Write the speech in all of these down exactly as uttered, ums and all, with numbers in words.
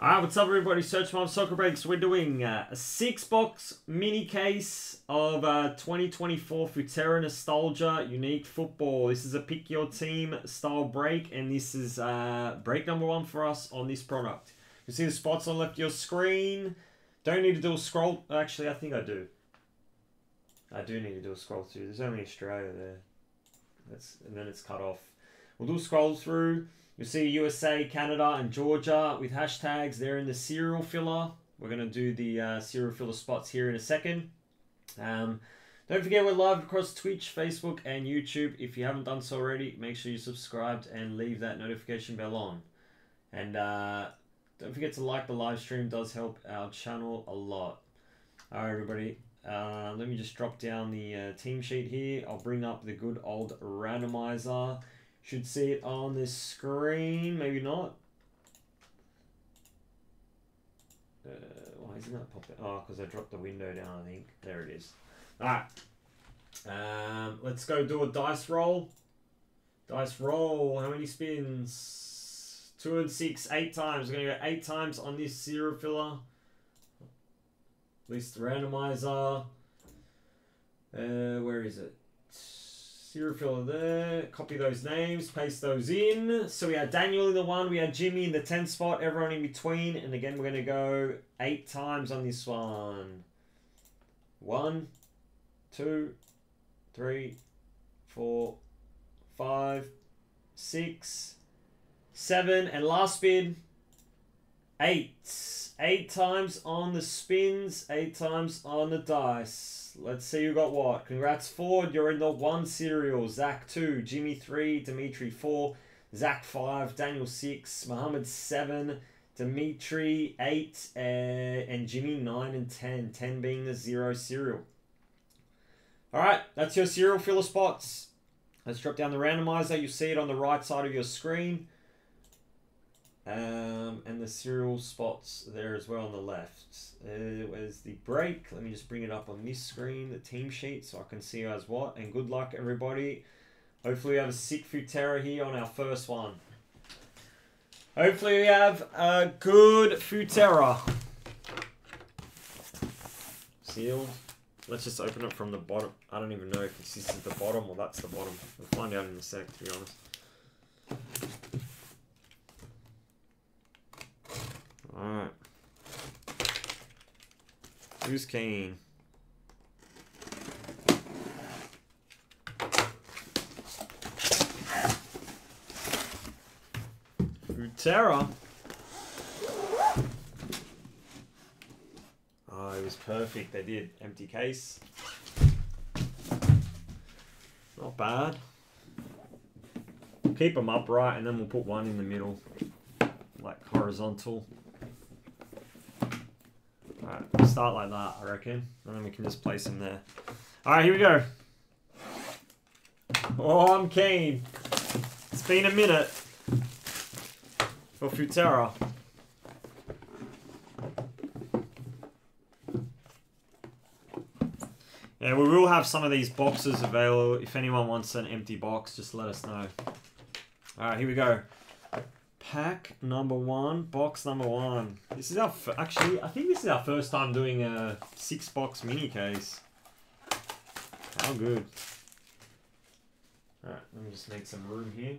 Alright, what's up everybody? Search Mob Soccer Breaks. We're doing uh, a six-box mini case of uh, twenty twenty-four Futera Nostalgia Unique Football. This is a pick your team style break, and this is uh, break number one for us on this product. You can see the spots on the left of your screen. Don't need to do a scroll. Actually, I think I do. I do need to do a scroll through. There's only Australia there. That's, and then it's cut off. We'll do a scroll through. You'll see U S A, Canada, and Georgia with hashtags. They're in the serial filler. We're going to do the uh, serial filler spots here in a second. Um, don't forget we're live across Twitch, Facebook, and YouTube. If you haven't done so already, make sure you subscribed and leave that notification bell on. And uh, don't forget to like the live stream. It does help our channel a lot. All right, everybody. Uh, let me just drop down the uh, team sheet here. I'll bring up the good old randomizer. Should see it on this screen. Maybe not. Uh, why isn't that popping? Oh, because I dropped the window down, I think. There it is. Alright. Um, let's go do a dice roll. Dice roll. How many spins? Two and six. Eight times. We're going to go eight times on this zero filler. At least the randomizer. Uh, where is it? Serial filler there, copy those names, paste those in. So we had Daniel in the one, we had Jimmy in the ten spot, everyone in between. And again, we're going to go eight times on this one. One, two, three, four, five, six, seven, and last spin, eight. Eight times on the spins, eight times on the dice. Let's see who got what. Congrats, Ford. You're in the one serial. Zach, two. Jimmy, three. Dimitri, four. Zach, five. Daniel, six. Mohammed, seven. Dimitri, eight. Uh, and Jimmy, nine and ten. ten being the zero serial. All right. That's your serial filler spots. Let's drop down the randomizer. You see it on the right side of your screen. Um, and the serial spots there as well on the left. Uh, where's the break? Let me just bring it up on this screen, the team sheet, so I can see who has what. And good luck, everybody. Hopefully we have a sick Futera here on our first one. Hopefully we have a good Futera. Sealed. Let's just open it from the bottom. I don't even know if this is the bottom or that's the bottom. We'll find out in a sec, to be honest. Alright. Who's keen? Futera. Oh, it was perfect. They did. Empty case. Not bad. Keep them upright and then we'll put one in the middle. Like horizontal. Alright, we'll start like that, I reckon. And then we can just place them there. Alright, here we go. Oh, I'm keen. It's been a minute for Futera. Yeah, we will have some of these boxes available. If anyone wants an empty box, just let us know. Alright, here we go. Pack number one, box number one. This is our, f actually, I think this is our first time doing a six box mini case. How good. Alright, let me just make some room here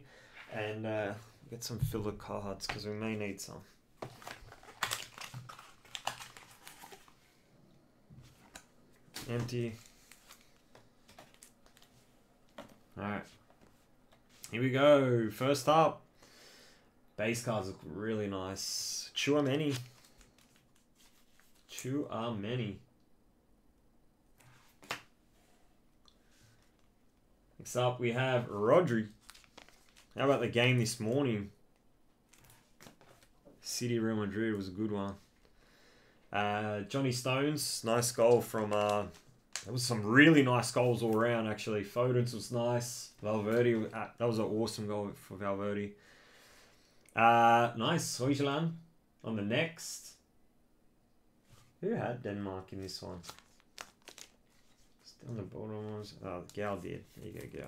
and uh, get some filler cards because we may need some. Empty. Alright. Here we go. First up. Base cards look really nice. Chouameni. Chouameni. Next up, we have Rodri. How about the game this morning? City Real Madrid was a good one. Uh, Johnny Stones, nice goal from... Uh, there was some really nice goals all around, actually. Foden was nice. Valverde, uh, that was an awesome goal for Valverde. Uh, nice, Hoyland on the next. Who had Denmark in this one? It's down the bottom ones. Oh, Gal did. There you go, Gal.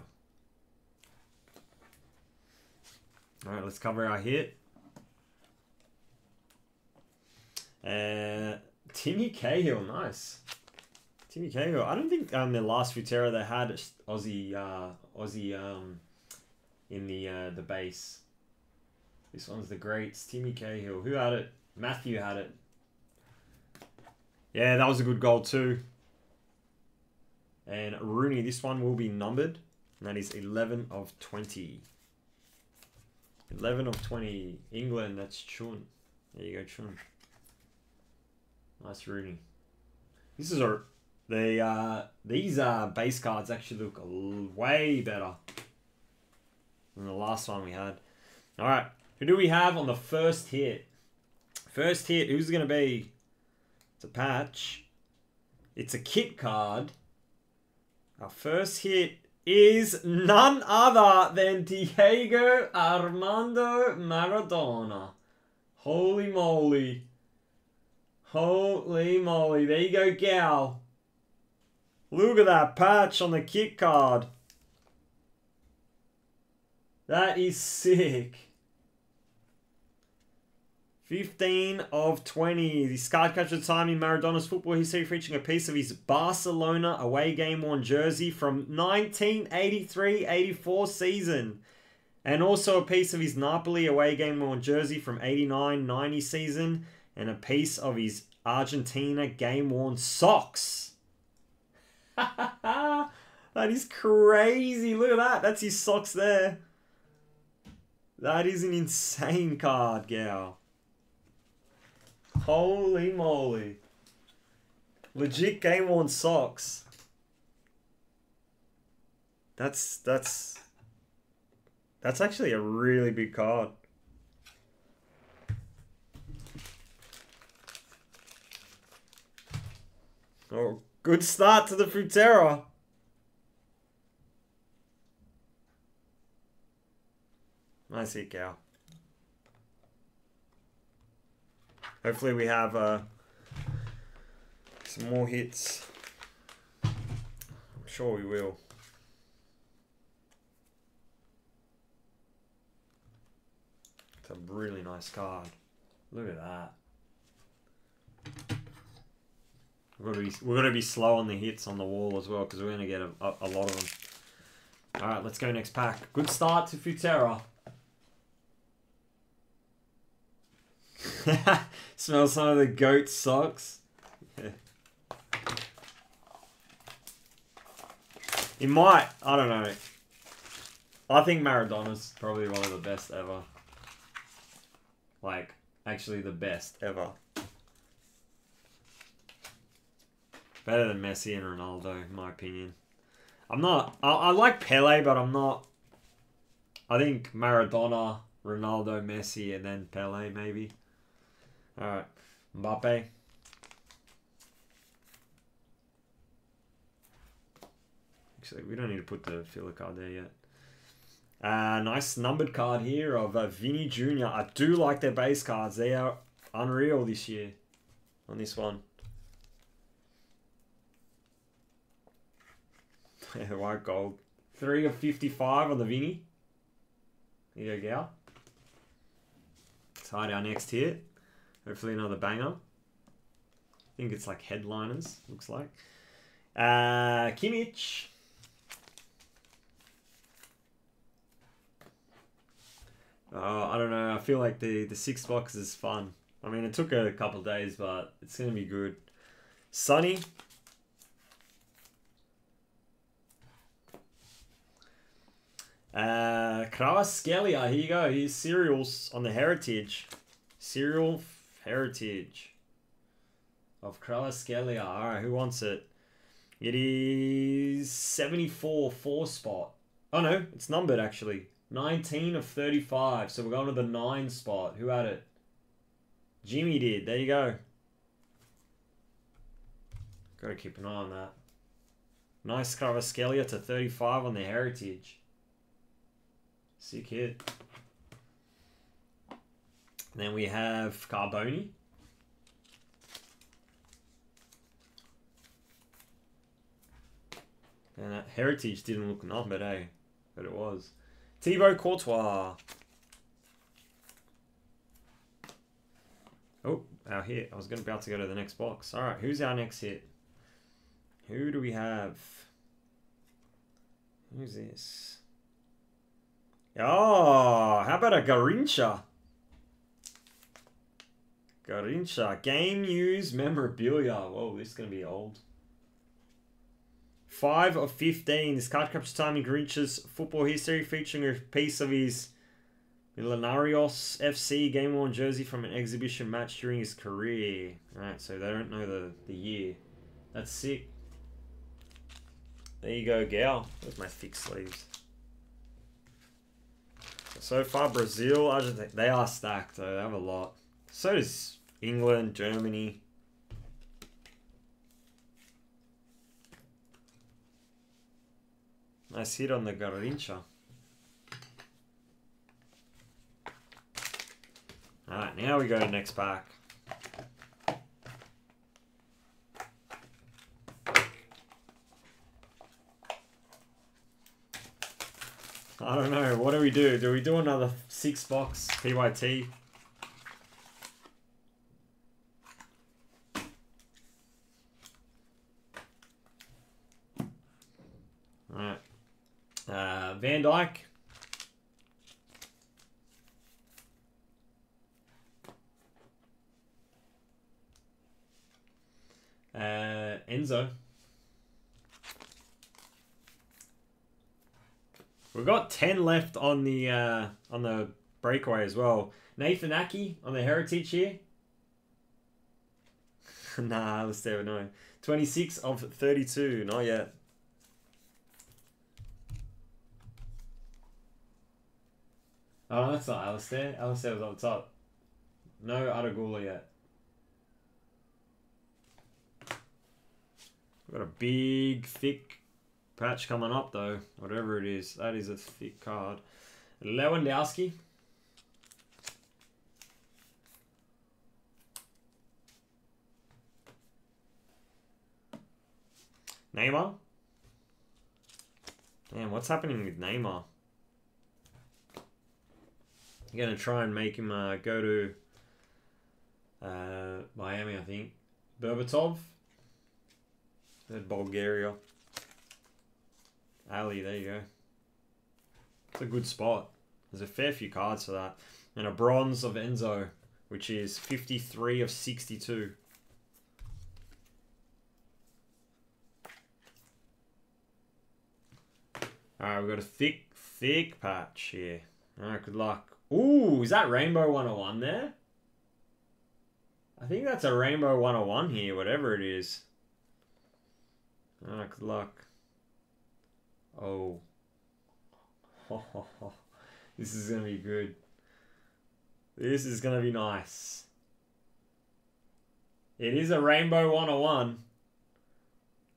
Alright, let's cover our hit. Uh, Timmy Cahill, nice. Timmy Cahill. I don't think um, the last Futera they had Aussie, uh, Aussie um, in the uh, the base. This one's the greats. Timmy Cahill. Who had it? Matthew had it. Yeah, that was a good goal too. And Rooney, this one will be numbered. And that is eleven of twenty. eleven of twenty. England, that's Chun. There you go, Chun. Nice Rooney. This is a... They, uh, these uh, base cards actually look way better than the last one we had. All right. Who do we have on the first hit? First hit, who's it going to be? It's a patch. It's a kit card. Our first hit is none other than Diego Armando Maradona. Holy moly. Holy moly. There you go, gal. Look at that patch on the kit card. That is sick. fifteen of twenty. This card captured time in Maradona's football history, featuring a piece of his Barcelona away game worn jersey from nineteen eighty-three eighty-four season. And also a piece of his Napoli away game worn jersey from eighty-nine ninety season. And a piece of his Argentina game worn socks. That is crazy. Look at that. That's his socks there. That is an insane card, gal. Holy moly. Legit game worn socks. That's that's that's actually a really big card. Oh, good start to the Futera. Nice hit, Cal. Hopefully we have uh, some more hits. I'm sure we will. It's a really nice card. Look at that. We're gonna be, we're gonna be slow on the hits on the wall as well, because we're gonna get a, a, a lot of them. All right, let's go next pack. Good start to Futera. Smell some of the goat socks. Yeah. It might. I don't know. I think Maradona's probably one of the best ever. Like, actually the best ever. Better than Messi and Ronaldo, in my opinion. I'm not... I, I like Pele, but I'm not... I think Maradona, Ronaldo, Messi, and then Pele, maybe. Alright, Mbappe. Actually, we don't need to put the filler card there yet. Uh, nice numbered card here of uh, Vinnie Junior I do like their base cards. They are unreal this year on this one. White gold. three of fifty-five on the Vinnie. Here you go, gal. Let's hide our next hit. Hopefully another banger. I think it's like headliners, looks like. Uh, Kimmich. Oh, I don't know. I feel like the, the sixth box is fun. I mean, it took a couple days, but it's going to be good. Sonny. Uh, Kvaratskhelia. Here you go. Here's Serials on the Heritage. Serial... Heritage of Kvaratskhelia. Alright, who wants it? It is seventy-four, four spot. Oh no, it's numbered actually. nineteen of thirty-five. So we're going to the nine spot. Who had it? Jimmy did. There you go. Gotta keep an eye on that. Nice Kvaratskhelia to thirty-five on the Heritage. Sick hit. Then we have Carboni. And that Heritage didn't look numbered, eh? But it was. Thibaut Courtois. Oh, our hit. I was going to be able to go to the next box. All right, who's our next hit? Who do we have? Who's this? Oh, how about a Garrincha? Garrincha. Game news memorabilia. Whoa, this is going to be old. five of fifteen. This card captures time in Garrincha's football history, featuring a piece of his Milanarios F C game-worn jersey from an exhibition match during his career. Alright, so they don't know the, the year. That's sick. There you go, Gal. There's my thick sleeves. So far, Brazil, Argentina, they are stacked though. They have a lot. So does England, Germany. Nice hit on the Garrincha. Alright, now we go to next pack. I don't know, what do we do? Do we do another six box P Y T? Alright. Uh, Van Dijk. Uh, Enzo. We've got ten left on the uh, on the breakaway as well. Nathan Aki on the heritage here. Nah, let's never know. twenty-six of thirty-two, not yet. Oh, that's not Alistair. Alistair was up top. No Ødegaard yet. We've got a big, thick patch coming up, though. Whatever it is. That is a thick card. Lewandowski. Neymar. Damn, what's happening with Neymar? You're going to try and make him uh, go to uh, Miami, I think. Berbatov. Bulgaria. Ali, there you go. It's a good spot. There's a fair few cards for that. And a bronze of Enzo, which is fifty-three of sixty-two. Alright, we've got a thick, thick patch here. Alright, good luck. Ooh, is that Rainbow one oh one there? I think that's a Rainbow one oh one here, whatever it is. Ah, good luck. Oh. Ho, ho, ho. This is going to be good. This is going to be nice. It is a Rainbow one oh one.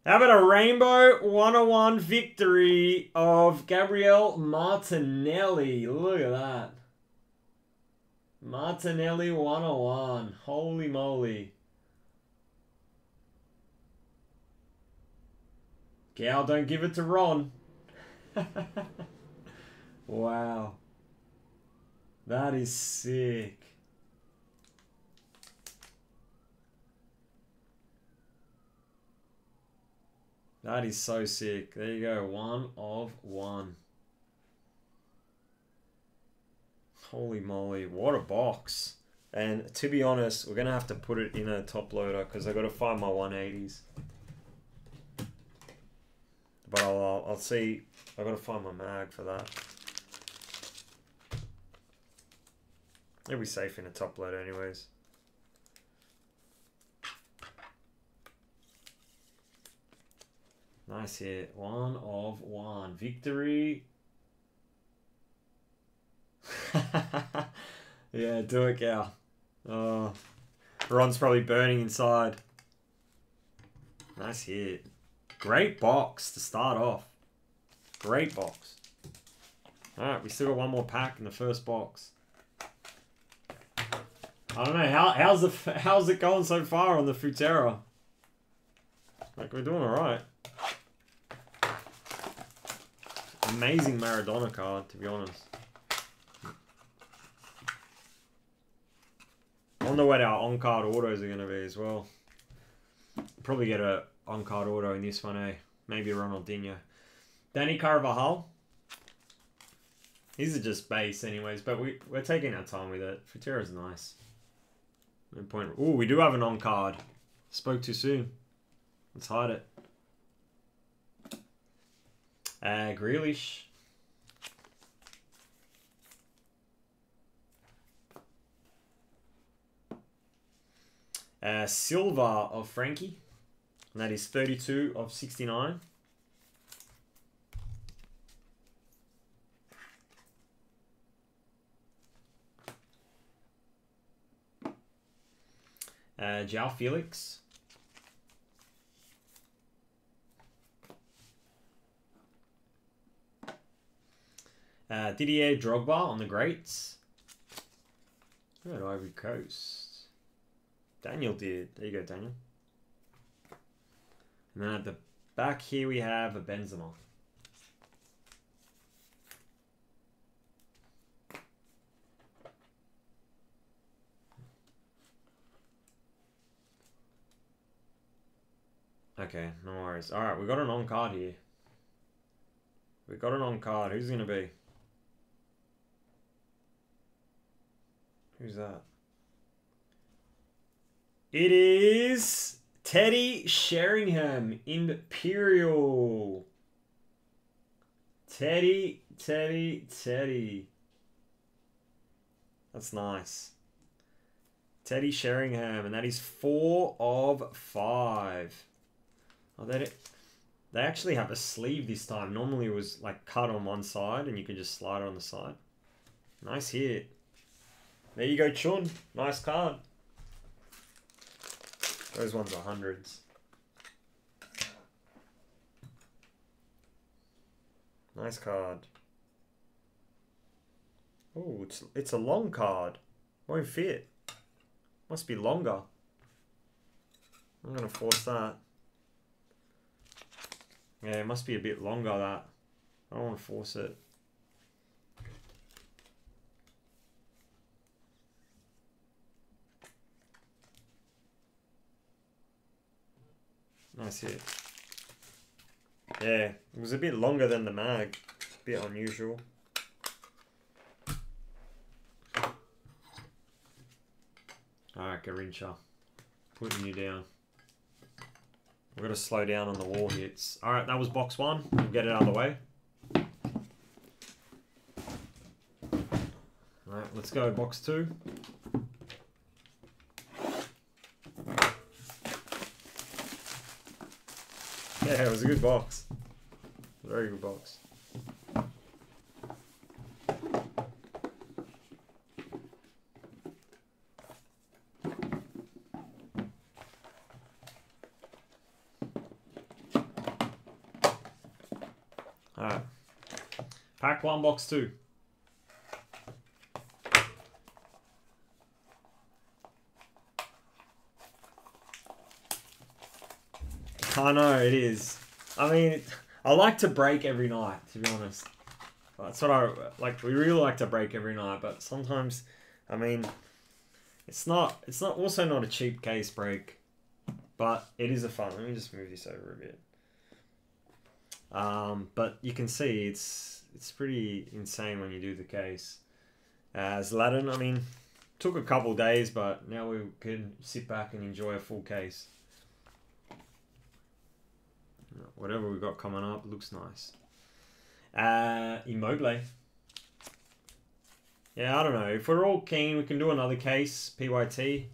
How about a Rainbow one oh one victory of Gabrielle Martinelli? Look at that. Martinelli one oh one. Holy moly. Gal, don't give it to Ron. Wow. That is sick. That is so sick. There you go. One of one. Holy moly. What a box. And to be honest, we're going to have to put it in a top loader because I've got to find my one eighties. But I'll, I'll see. I've got to find my mag for that. It'll be safe in a top load anyways. Nice hit. One of one. Victory. Yeah, do it, Gal. Oh, Ron's probably burning inside. Nice hit. Great box to start off. Great box. Alright, we still got one more pack in the first box. I don't know, how how's the how's it going so far on the Futera? Like, we're doing alright. Amazing Maradona card, to be honest. On wonder what our on-card autos are going to be as well. Probably get a on-card auto in this one, eh? Maybe Ronaldinho. Danny Carvajal. These are just base anyways, but we, we're taking our time with it. Futera's nice. No point. Ooh, we do have an on-card. Spoke too soon. Let's hide it. Uh, Grealish. Uh, Silva of Frankie. And that is thirty-two of sixty-nine. Uh, Joao Felix. Uh, Didier Drogba on the greats. Good Ivory Coast. Daniel did. There you go, Daniel. And then at the back here we have a Benzema. Okay, no worries. Alright, we got an on-card here. We got an on-card. Who's it going to be? Who's that? It is... Teddy Sheringham. Imperial. Teddy, Teddy, Teddy. That's nice. Teddy Sheringham. And that is four of five. Oh, they, they actually have a sleeve this time. Normally it was like cut on one side and you can just slide it on the side. Nice hit. There you go, Chun. Nice card. Those ones are hundreds. Nice card. Oh, it's, it's a long card. Won't fit. Must be longer. I'm going to force that. Yeah, it must be a bit longer, that. I don't want to force it. Nice hit. Yeah, it was a bit longer than the mag. A bit unusual. Alright, Garrincha. Putting you down. We've got to slow down on the wall hits. Alright, that was box one. We'll get it out of the way. Alright, let's go box two. Yeah, it was a good box. Very good box. Alright. Pack one, box two. I know, it is. I mean, it, I like to break every night, to be honest. That's what I, like, we really like to break every night, but sometimes, I mean, it's not, it's not, also not a cheap case break, but it is a fun. Let me just move this over a bit. Um, but you can see it's, it's pretty insane when you do the case. Uh, Zlatan, I mean, took a couple days, but now we can sit back and enjoy a full case. Whatever we got coming up looks nice. Uh, Immobile. Yeah, I don't know. If we're all keen, we can do another case. P Y T.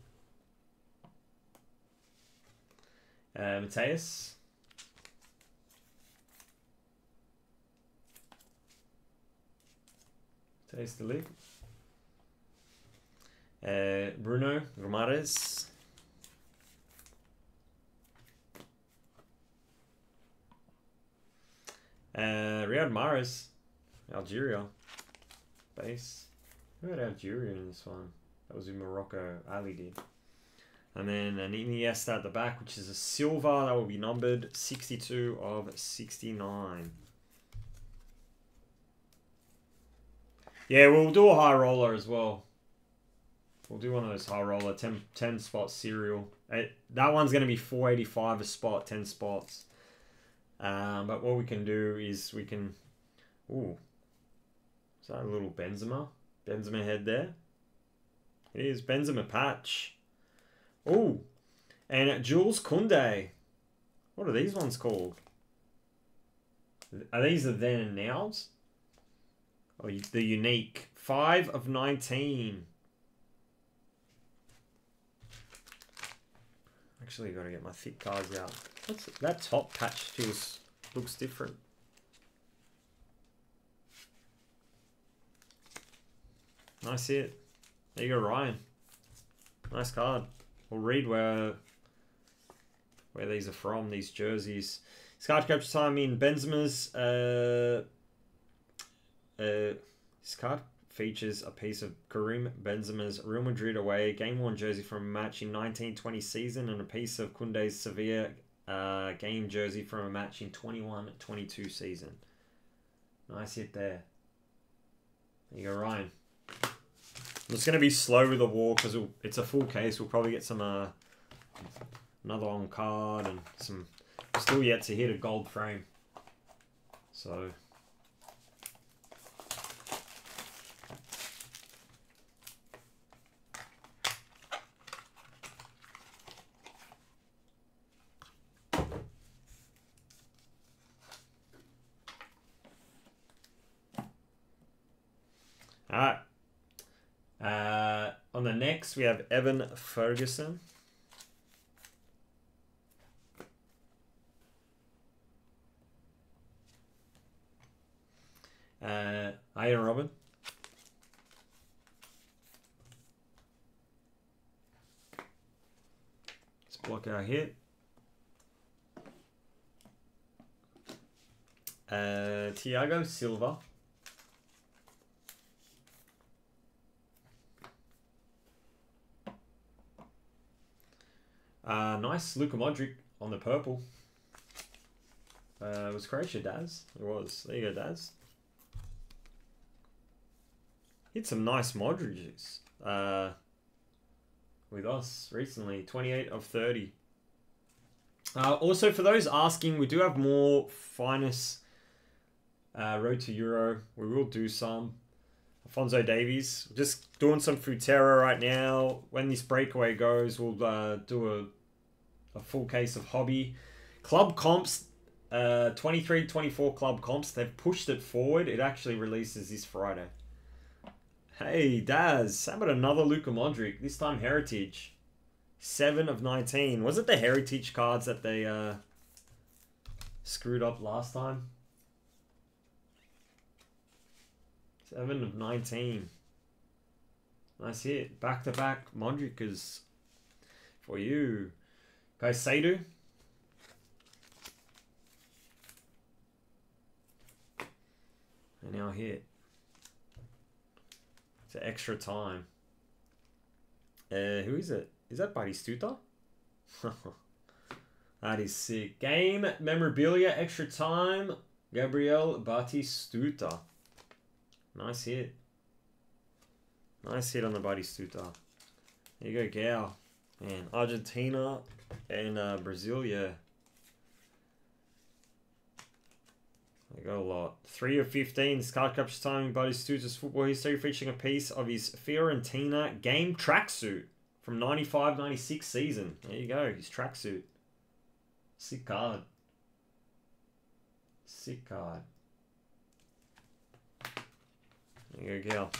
Uh, Mateus. Mateus De Ligt. Uh, Bruno Romares. Uh, Riyad Mahrez, Algeria, base. Who had Algeria in this one? That was in Morocco, Ali did. And then an Iniesta at the back, which is a silver, that will be numbered sixty-two of sixty-nine. Yeah, we'll do a high roller as well. We'll do one of those high roller ten, ten spot serial. It, that one's going to be four eighty-five a spot, ten spots. Um, but what we can do is we can... Ooh. Is that a little Benzema? Benzema head there. It is Benzema patch. Ooh. And Jules Koundé. What are these ones called? Are these the then and nows? Oh, the unique. five of nineteen. Actually, got to get my thick cards out. What's it? That top patch feels looks different. Nice hit. There you go, Ryan. Nice card. We'll read where where these are from. These jerseys. It's card capture time in Benzema's. Uh, uh, this card features a piece of Karim Benzema's Real Madrid away game-worn jersey from a match in nineteen twenty season and a piece of Koundé's Sevilla uh, game jersey from a match in twenty-one twenty-two season. Nice hit there. There you go, Ryan. I'm just going to be slow with the war because it's a full case. We'll probably get some uh, another on card and some still yet to hit a gold frame. So... Alright, uh, on the next we have Evan Ferguson. Uh, Ian Robin. Let's block our hit. Uh, Thiago Silva. Uh, nice Luka Modric on the purple. Uh, was Croatia Daz? It was. There you go, Daz. Hit some nice Modrics uh, with us recently. twenty-eight of thirty. Uh, also, for those asking, we do have more finest uh, Road to Euro. We will do some. Alfonso Davies. Just doing some Futera right now. When this breakaway goes, we'll uh, do a... a full case of hobby. Club comps, uh, twenty-three twenty-four club comps. They've pushed it forward. It actually releases this Friday. Hey, Daz. How about another Luka Modric? This time Heritage. seven of nineteen. Was it the Heritage cards that they uh, screwed up last time? seven of nineteen. Nice hit. Back-to-back Modric is for you. Caicedo. And now hit. It's an extra time. Uh, who is it? Is that Batistuta? That is sick. Game memorabilia, extra time. Gabrielle Batistuta. Nice hit. Nice hit on the Batistuta. There you go, Gal. Man, Argentina... And uh, Brazil, yeah. They got a lot. three of fifteen, card capture timing, Batistutas football history, featuring a piece of his Fiorentina game tracksuit from ninety-five ninety-six season. There you go, his tracksuit. Sick card. Sick card. There you go, Gal.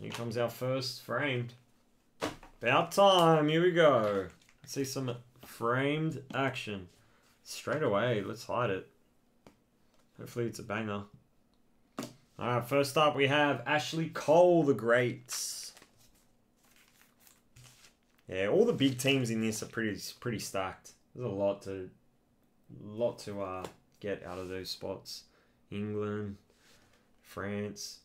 Here comes our first framed. About time. Here we go. Let's see some framed action. Straight away. Let's hide it. Hopefully it's a banger. Alright, first up we have Ashley Cole, the Greats. Yeah, all the big teams in this are pretty pretty stacked. There's a lot to lot to uh, get out of those spots. England, France.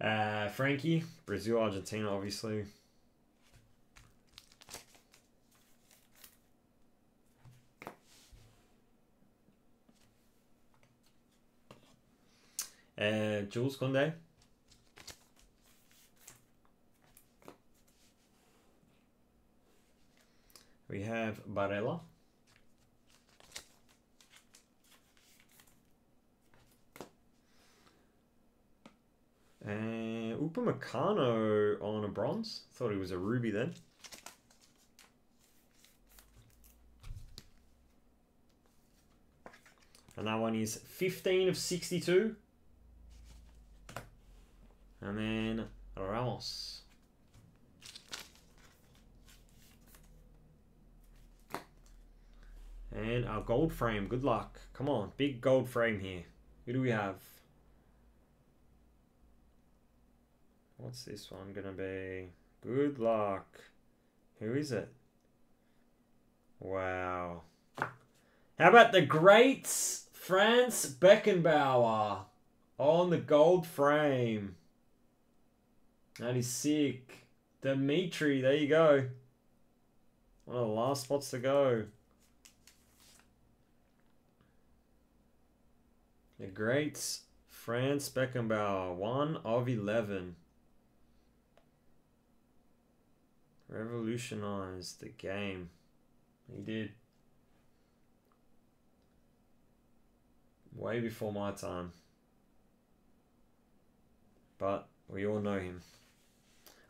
Uh, Frankie, Brazil, Argentina, obviously. Uh, Jules Koundé. We have Barella. And uh, Upamecano on a bronze. Thought he was a ruby then. And that one is fifteen of sixty-two. And then Ramos. And our gold frame. Good luck. Come on. Big gold frame here. Who do we have? What's this one going to be? Good luck. Who is it? Wow. How about the greats? Franz Beckenbauer on the gold frame. That is sick. Dimitri, there you go. One of the last spots to go. The greats, Franz Beckenbauer, one of eleven. Revolutionized the game. He did. Way before my time. But we all know him.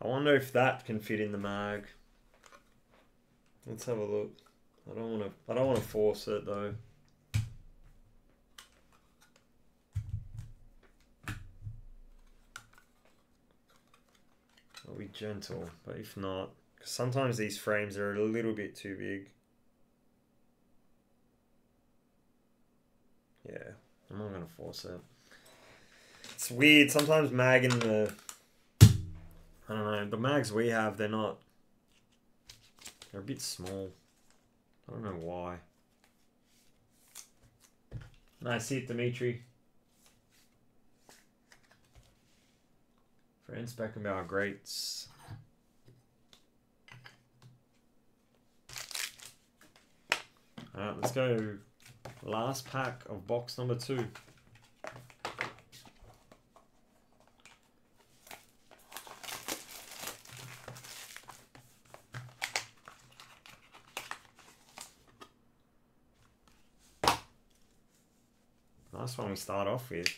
I wonder if that can fit in the mag. Let's have a look. I don't wanna I don't wanna force it though. I'll be gentle, but if not, because sometimes these frames are a little bit too big. Yeah, I'm not going to force it. It's weird. Sometimes mag in the... I don't know. The mags we have, they're not... They're a bit small. I don't know why. Nice hit, Dimitri. Friends back about our greats. Alright, let's go... Last pack of box number two. Last one we start off with.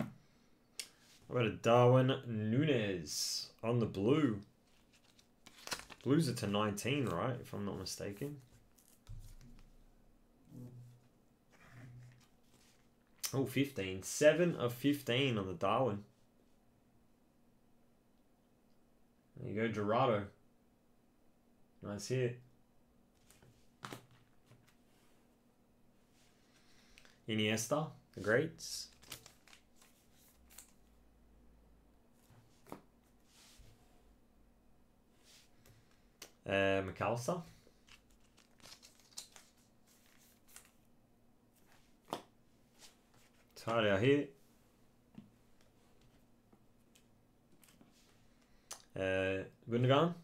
I've got a Darwin Núñez on the blue. Blues are to nineteen, right? If I'm not mistaken. Oh, fifteen. seven of fifteen on the Darwin. There you go, Gerardo. Nice hit. Iniesta, the greats. Uh, McAllister. Tidy out here. Uh, Gundogan.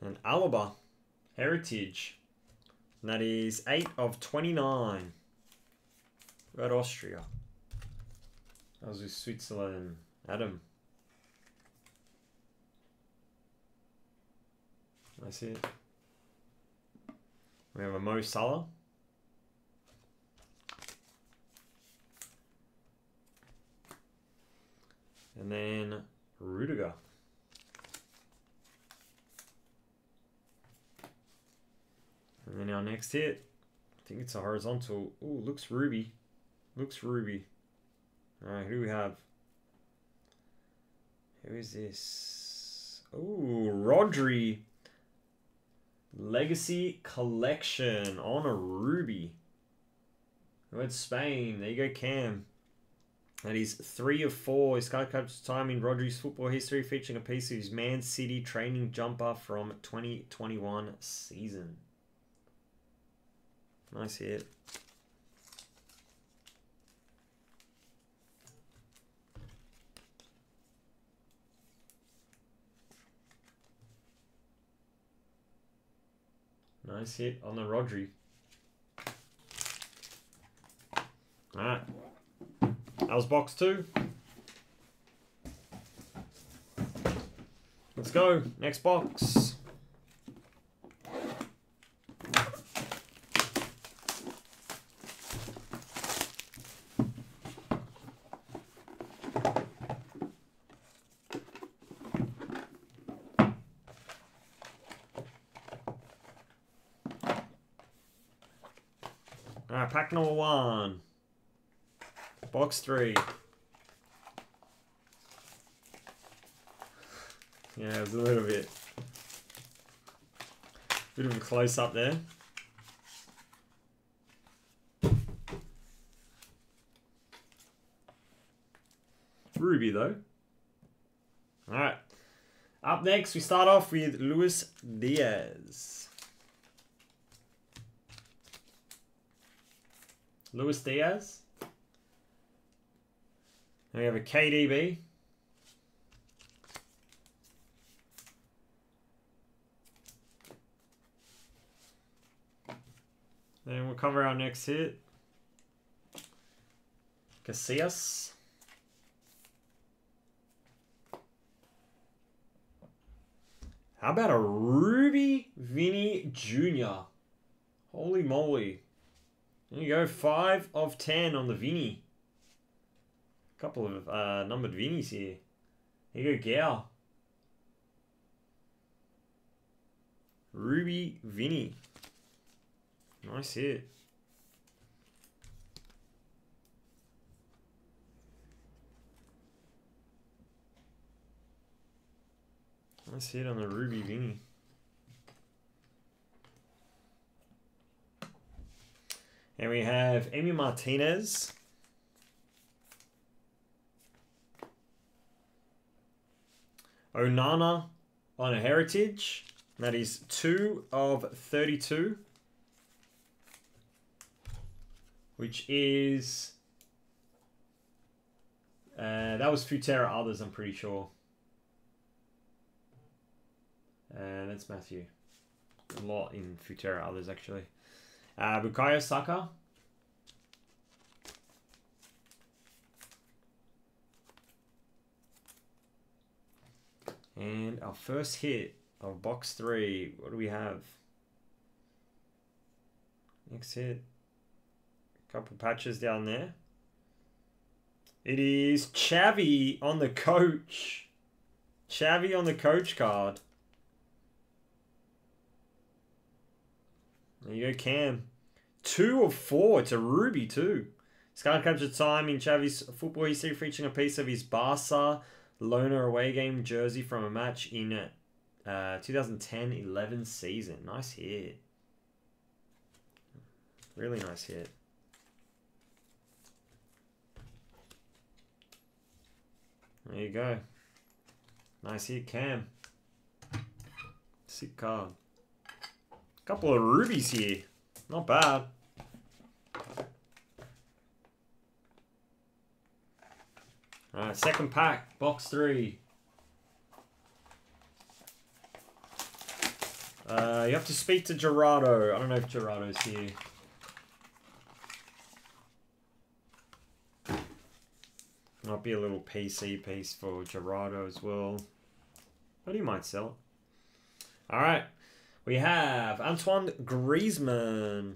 And Alaba. Heritage. And that is eight of twenty-nine. Red Austria. That was with Switzerland. Adam. That's it. We have a Mo Salah. And then Rüdiger. And then our next hit. I think it's a horizontal. Ooh, looks ruby. Looks ruby. Alright, who do we have? Who is this? Ooh, Rodri. Legacy collection on a ruby. We went Spain. There you go, Cam. That is three of four. His card captures time in Rodri's football history, featuring a piece of his Man City training jumper from twenty twenty-one season. Nice hit. Nice hit on the Rodri. Alright. That was box two. Let's go. Next box. Alright, pack number one. Box three. Yeah, it was a little bit. Bit of a close up there. Ruby though. Alright. Up next we start off with Luis Diaz. Luis Diaz. And we have a K D B. Then we'll cover our next hit. Casillas. How about a Ruby Vinnie Junior? Holy moly. There you go, five of ten on the Vinnie. A couple of uh, numbered Vinnies here. Here you go, Gow. Ruby Vinnie. Nice hit. Nice hit on the Ruby Vinnie. And we have Emi Martinez. Onana on a heritage. That is two of thirty-two. Which is... Uh, that was Futera Others, I'm pretty sure. And that's Matthew. A lot in Futera Others, actually. Uh, Bukayo Saka. And our first hit of box three. What do we have? Next hit. Couple patches down there. It is Xavi on the coach. Xavi on the coach card. There you go, Cam. Two of four. It's a Ruby, too. This card captured time in Xavi's football history, featuring a piece of his Barcelona away game jersey from a match in uh, twenty ten eleven season. Nice hit. Really nice hit. There you go. Nice hit, Cam. Sick card. Couple of rubies here. Not bad. Alright, second pack, box three. Uh, you have to speak to Gerardo. I don't know if Gerardo's here. Might be a little P C piece for Gerardo as well. But he might sell it. Alright. We have Antoine Griezmann.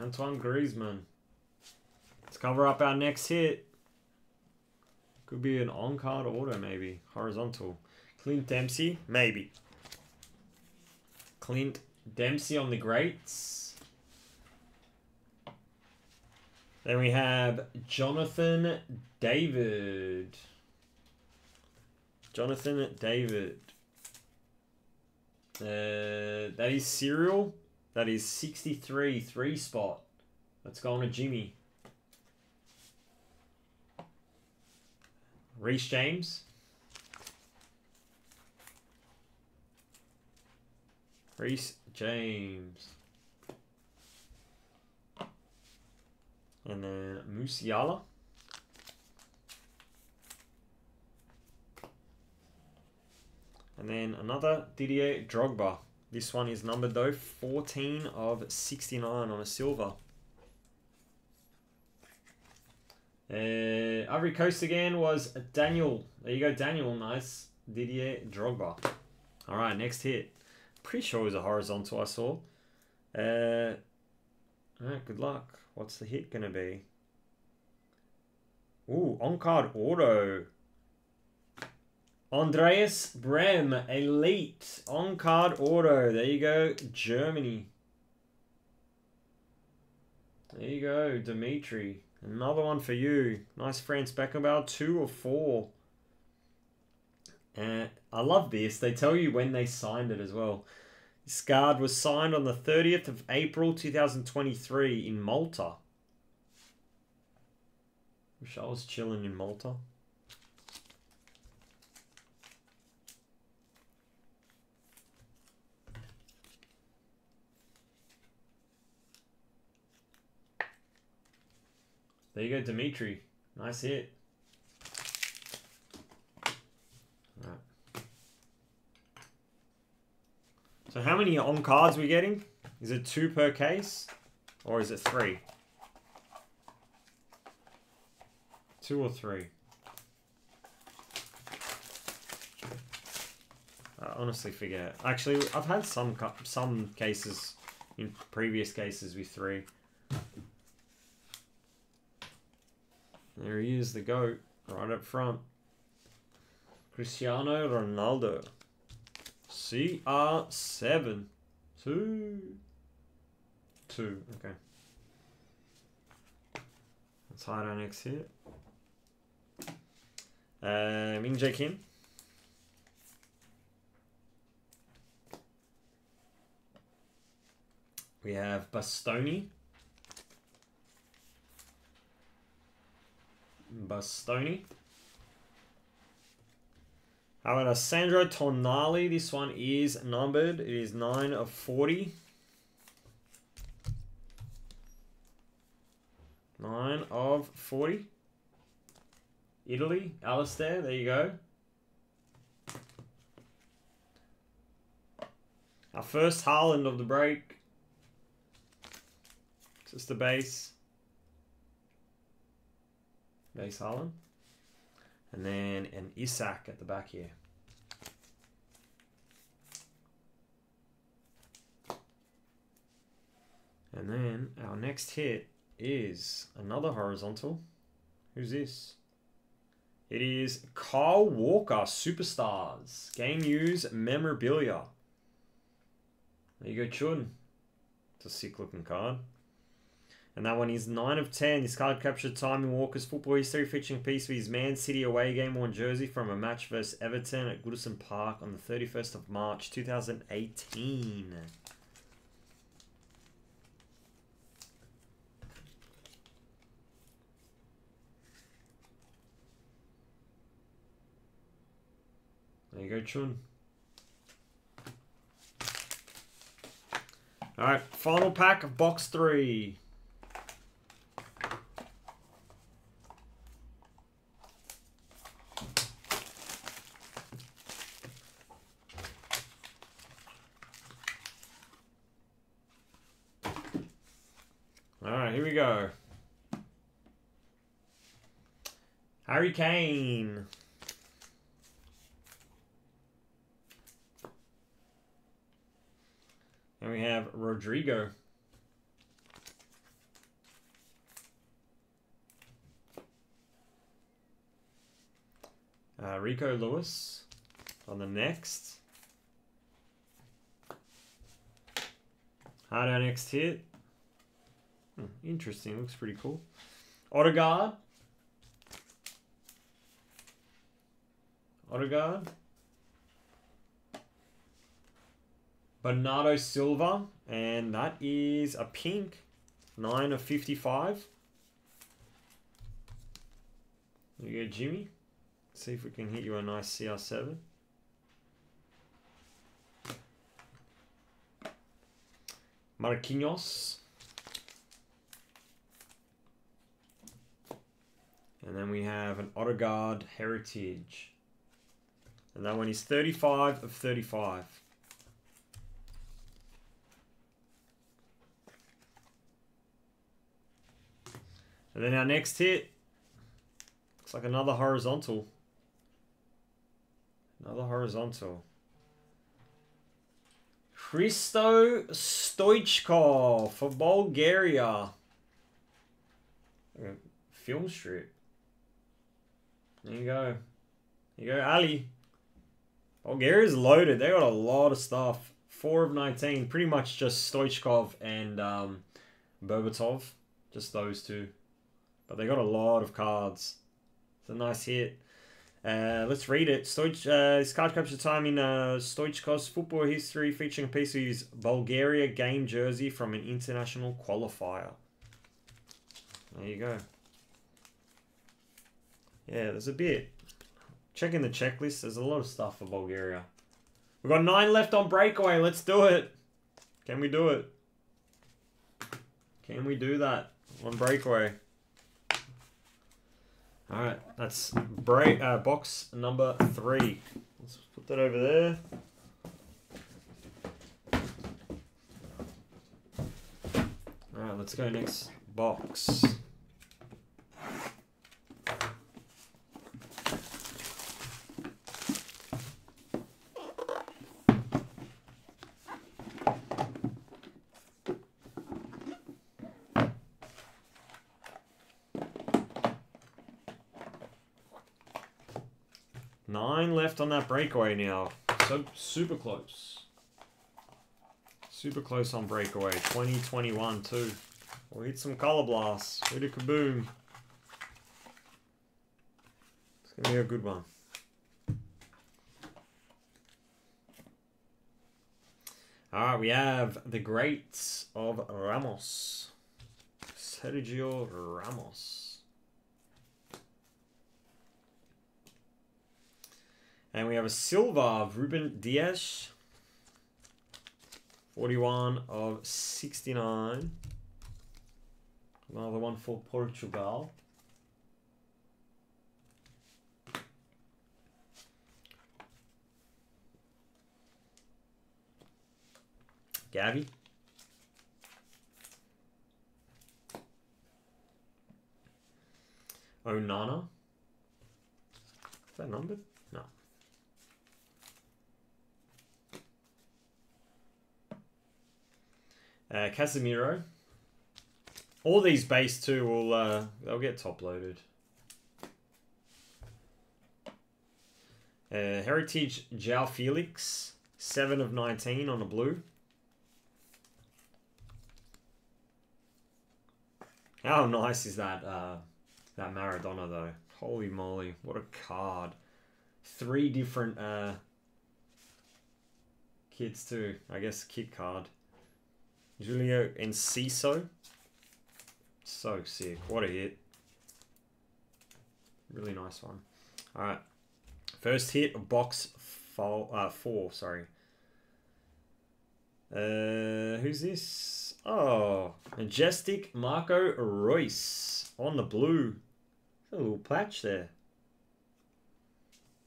Antoine Griezmann. Let's cover up our next hit. Could be an on-card auto, maybe. Horizontal. Clint Dempsey, maybe. Clint Dempsey on the greats. Then we have Jonathan David. Jonathan David. Uh, that is serial. That is sixty-three, three spot. Let's go on to Jimmy. Reece James. Reece James. And then Musiala. And then another Didier Drogba. This one is numbered though, fourteen of sixty-nine on a silver. Uh, Ivory Coast again was Daniel. There you go, Daniel. Nice. Didier Drogba. All right, next hit. Pretty sure it was a horizontal I saw. Uh, all right, good luck. What's the hit going to be? Ooh, on-card auto. Andreas Brem, Elite. On-card auto. There you go, Germany. There you go, Dimitri. Another one for you. Nice Franz Beckenbauer, two or four. And I love this. They tell you when they signed it as well. This card was signed on the thirtieth of April two thousand twenty-three in Malta. Wish I was chilling in Malta. There you go, Dimitri. Nice hit. All right. So how many on cards are we getting? Is it two per case? Or is it three? Two or three? I honestly forget. Actually, I've had some, some cases, in previous cases, with three. There he is, the GOAT, right up front. Cristiano Ronaldo. C R seven. Two. Two, okay. Let's hide our next hit. Uh, Min Jae Kim. We have Bastoni. Bastoni. How about a Sandro Tonali? This one is numbered. It is nine of forty. nine of forty. Italy. Alistair. There you go. Our first Haaland of the break. Just the base. Base Haaland. And then an Isak at the back here. And then our next hit is another horizontal. Who's this? It is Kyle Walker, Superstars. Game use memorabilia. There you go, Chun. It's a sick looking card. And that one is nine of ten. This card captured time in Walker's football history, featuring a piece of his Man City away game worn jersey from a match versus Everton at Goodison Park on the thirty-first of March two thousand eighteen. There you go, Chun. Alright, final pack of box three. Go. Harry Kane. And we have Rodrigo. Uh, Rico Lewis on the next. Hard our next hit. Hmm, interesting, looks pretty cool. Ødegaard. Ødegaard. Bernardo Silva. And that is a pink. nine of fifty-five. There you go, Jimmy. Let's see if we can hit you a nice C R seven. Marquinhos. And then we have an Ødegaard Heritage. And that one is thirty-five of thirty-five. And then our next hit. Looks like another horizontal. Another horizontal. Hristo Stoichkov for Bulgaria. Film strip. There you go. There you go, Ali. Bulgaria's loaded. They got a lot of stuff. four of nineteen. Pretty much just Stoichkov and um, Berbatov. Just those two. But they got a lot of cards. It's a nice hit. Uh, let's read it. Stoich, uh, this card captures time in uh, Stoichkov's football history, featuring a piece of his Bulgaria game jersey from an international qualifier. There you go. Yeah, there's a bit. Checking the checklist. There's a lot of stuff for Bulgaria. We've got nine left on breakaway. Let's do it. Can we do it? Can we do that on breakaway? All right, that's break, uh, box number three. Let's put that over there. All right, let's go next box. Nine left on that breakaway now. So super close. Super close on breakaway. twenty twenty-one too. We'll hit some color blasts. We do kaboom. It's gonna be a good one. Alright, we have the greats of Ramos. Sergio Ramos. And we have a Silva of Ruben Dias. forty-one of sixty-nine. Another one for Portugal. Gavi. Onana. Is that numbered? No. Uh, Casemiro. All these base two will uh, they'll get top loaded. Uh, Heritage Joao Felix, seven of nineteen on a blue. How nice is that uh, that Maradona though? Holy moly! What a card! Three different uh, kits too. I guess kit card. Julio Enciso. So sick. What a hit. Really nice one. Alright. First hit, box four. Uh, four sorry. Uh, who's this? Oh. Majestic Marco Reus. On the blue. A little patch there.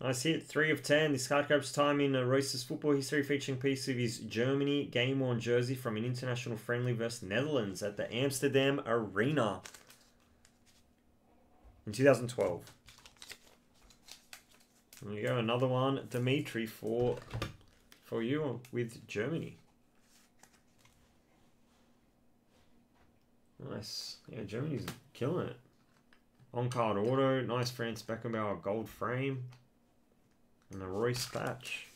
Nice hit, three of ten. This card grabs time in uh, Reus's football history, featuring piece of his Germany game-worn jersey from an international friendly versus Netherlands at the Amsterdam Arena in two thousand twelve. There you go, another one, Dimitri, for, for you with Germany. Nice. Yeah, Germany's killing it. On-card auto, nice Franz Beckenbauer gold frame. And a Reus patch.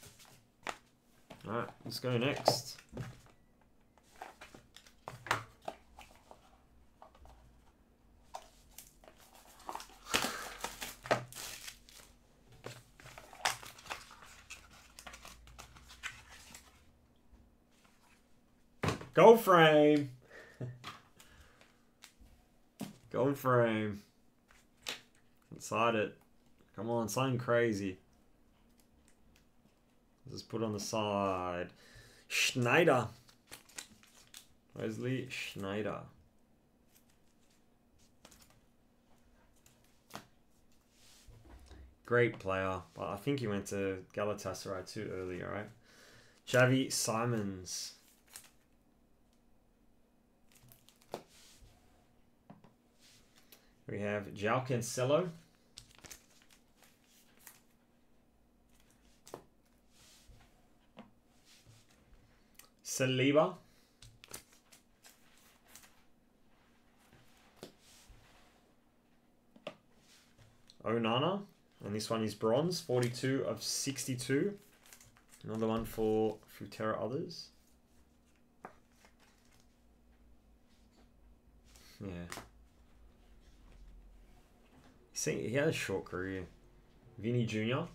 Alright, let's go next. Gold frame. Gold frame. Inside it. Come on, something crazy. Let's put on the side. Schneider. Wesley Schneider. Great player, but I think he went to Galatasaray too early, all right? Xavi Simons. We have Joao Cancelo. Saliba. Onana. And this one is bronze, forty-two of sixty-two. Another one for Futera Others. Yeah. See, he had a short career. Vinnie Junior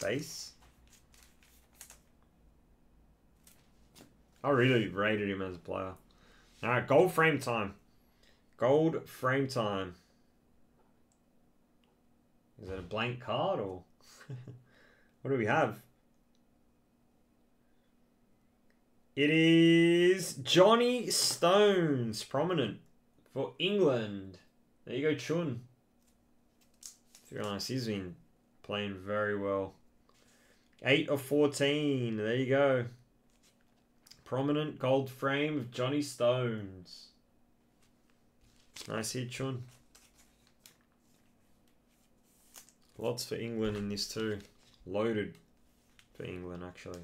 Base. I really rated him as a player. Alright, gold frame time. Gold frame time. Is it a blank card or what do we have? It is Johnny Stones, prominent for England. There you go, Chun. To be honest, he's been playing very well. eight of fourteen. There you go. Prominent gold frame of Johnny Stones. Nice hit, Chun. Lots for England in this too. Loaded for England, actually.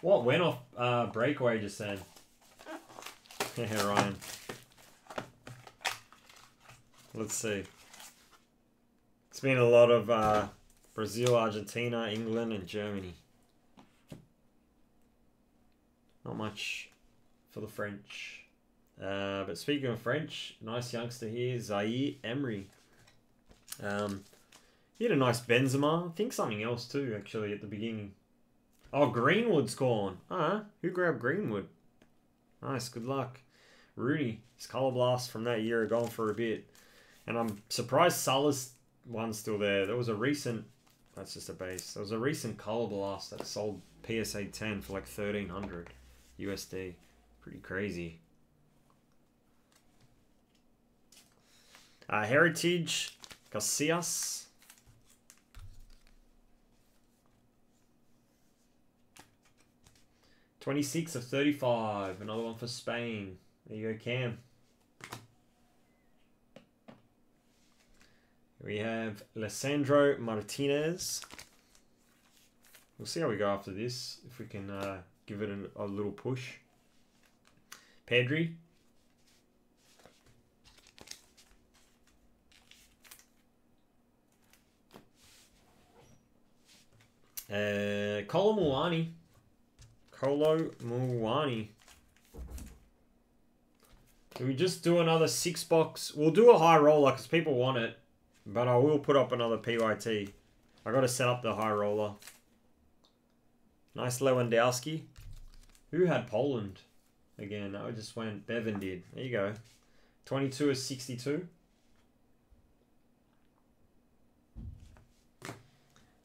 What went off uh, breakaway just then? Yeah, Ryan. Let's see. It's been a lot of uh, Brazil, Argentina, England, and Germany. Not much for the French. Uh, but speaking of French, nice youngster here, Zaire Emery. Um, he had a nice Benzema. I think something else too, actually, at the beginning. Oh, Greenwood's gone. Uh, who grabbed Greenwood? Nice, good luck. Rooney, his colour blast from that year are gone for a bit. And I'm surprised Salah's one's still there. There was a recent, that's just a base. There was a recent colour blast that sold P S A ten for like thirteen hundred U S D. Pretty crazy. Uh, Heritage, Casillas. twenty-six of thirty-five. Another one for Spain. There you go, Cam. We have Lisandro Martinez. We'll see how we go after this. If we can uh, give it a, a little push. Pedri. Uh, Kolo Muani. Kolo Muani. Can we just do another six box? We'll do a high roller because people want it. But I will put up another P Y T. I got to set up the high roller. Nice Lewandowski. Who had Poland? Again, I just went, Bevan did. There you go. twenty-two of sixty-two.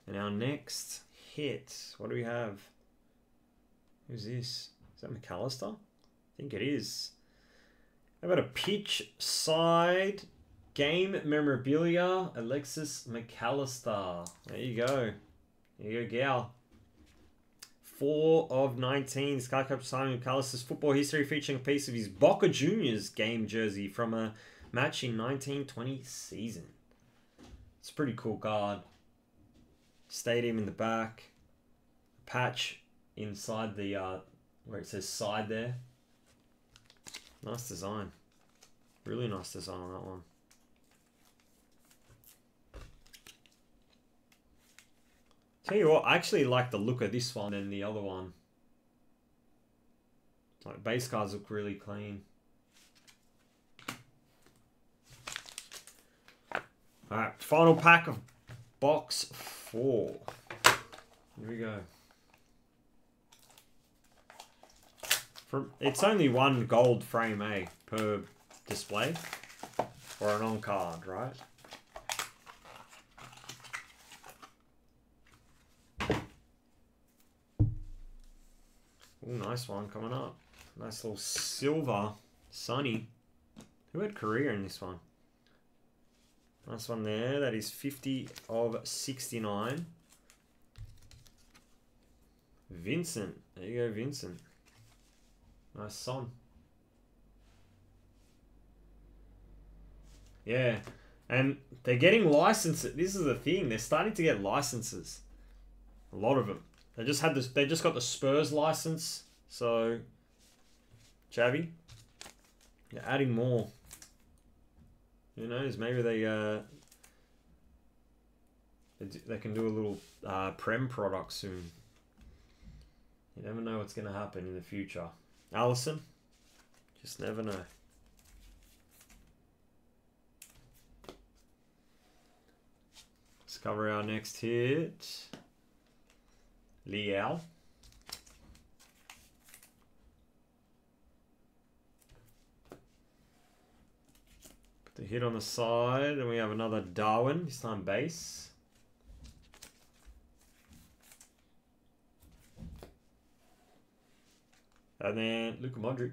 And our next hit. What do we have? Who's this? Is that McAllister? I think it is. How about a pitch side game memorabilia? Alexis McAllister. There you go. There you go, gal. four of nineteen. Sky Cup Simon McAllister's football history featuring a piece of his Boca Juniors game jersey from a match in nineteen twenty season. It's a pretty cool card. Stadium in the back. Patch inside the, uh, where it says side there. Nice design. Really nice design on that one. Tell you what, I actually like the look of this one than the other one. Like, base cards look really clean. Alright, final pack of box four. Here we go. It's only one gold frame, eh, per display. Or an on-card, right? Ooh, nice one coming up. Nice little silver. Sonny. Who had career in this one? Nice one there. That is fifty of sixty-nine. Vincent. There you go, Vincent. Nice son. Yeah. And they're getting licenses. This is the thing. They're starting to get licenses. A lot of them. They just had this, they just got the Spurs license. So, Xavi, you're adding more. Who knows? Maybe they uh, they can do a little uh, Prem product soon. You never know what's going to happen in the future. Allison, just never know. Let's cover our next hit. Liao. Put the hit on the side, and we have another Darwin, this time base. And then Luka Modric.